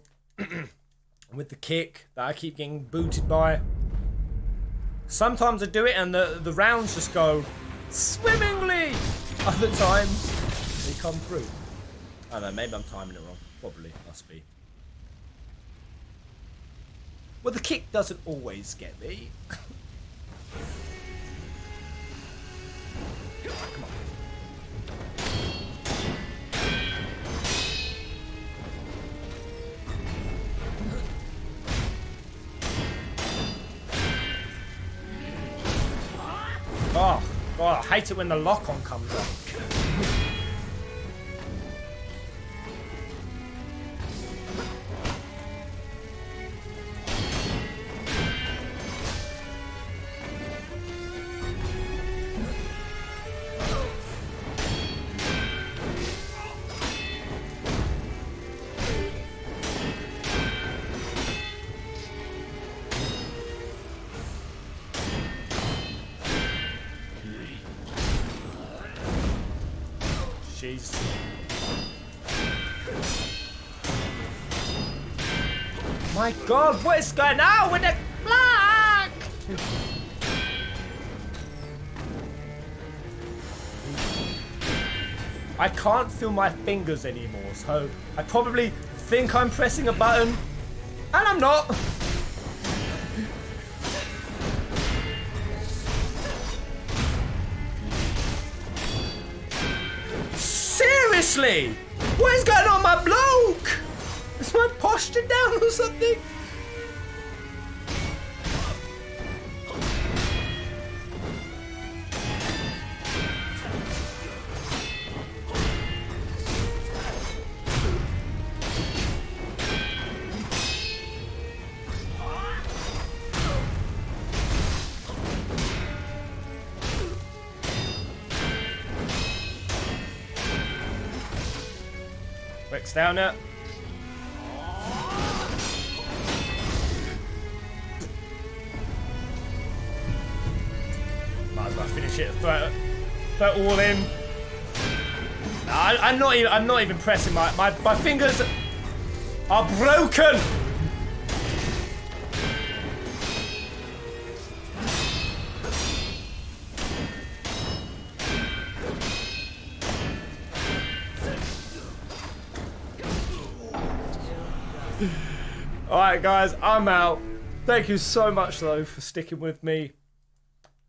with the kick that I keep getting booted by. Sometimes I do it and the rounds just go swimmingly. Other times they come through. I don't know, maybe I'm timing it wrong. Probably, must be. Well, the kick doesn't always get me. Come on. Oh, God, I hate it when the lock-on comes up. jeez. My God, what is going on with the clock? I can't feel my fingers anymore, so I probably think I'm pressing a button, and I'm not. Seriously, what is going on, my bloke? Is my posture down or something? Rex down now. Throw it all in. Nah, I'm not even pressing my fingers are broken. All right, guys, I'm out. Thank you so much though for sticking with me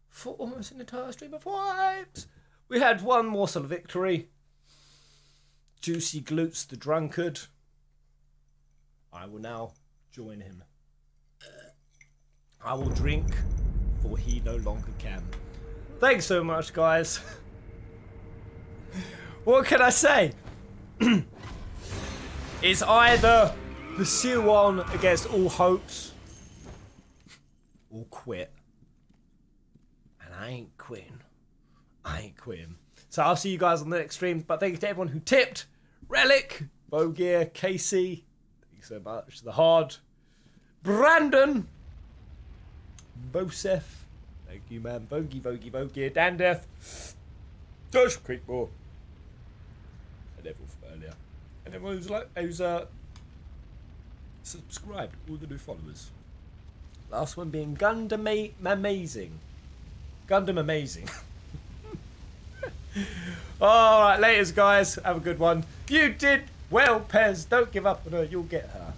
for almost an entire stream of vibes. We had one morsel of victory. Juicy Glutes the drunkard. I will now join him. I will drink, for he no longer can. Thanks so much, guys. What can I say? It's either pursue on against all hopes or quit. And I ain't quitting. I ain't quitting. So I'll see you guys on the next stream. But thank you to everyone who tipped. Relic, Bogear, Casey. Thank you so much. The Hard. Brandon. Bosef. Thank you, man. Vogear. Dandeth. Josh Creekmore. And everyone from earlier. And everyone who's like, subscribed. All the new followers. Last one being Gundam Amazing. Gundam Amazing. Alright, laters guys, have a good one. You did well, Pez, don't give up on her, you'll get her.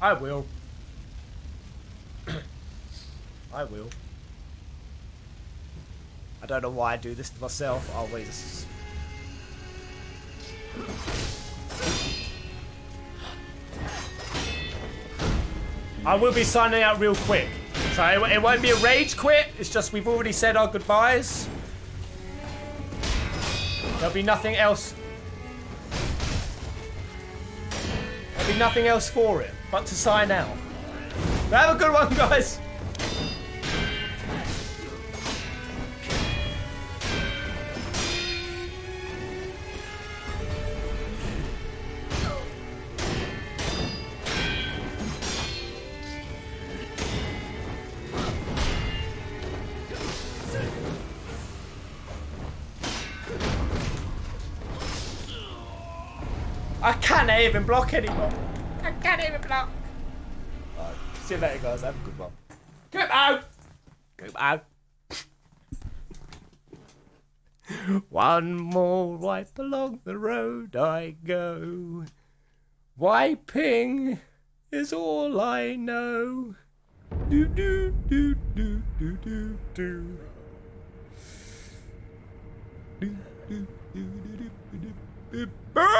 I will. I will. I don't know why I do this to myself, always. I will be signing out real quick. So it won't be a rage quit, it's just we've already said our goodbyes. There'll be nothing else. There'll be nothing else for it but to sign out. Have a good one, guys. I can't even block anymore. I can't even block. Right. See you later, guys. Have a good one. Good out. Good out. One more wipe along the road I go. Wiping is all I know. Do do do do do do do. Do do do do do do do.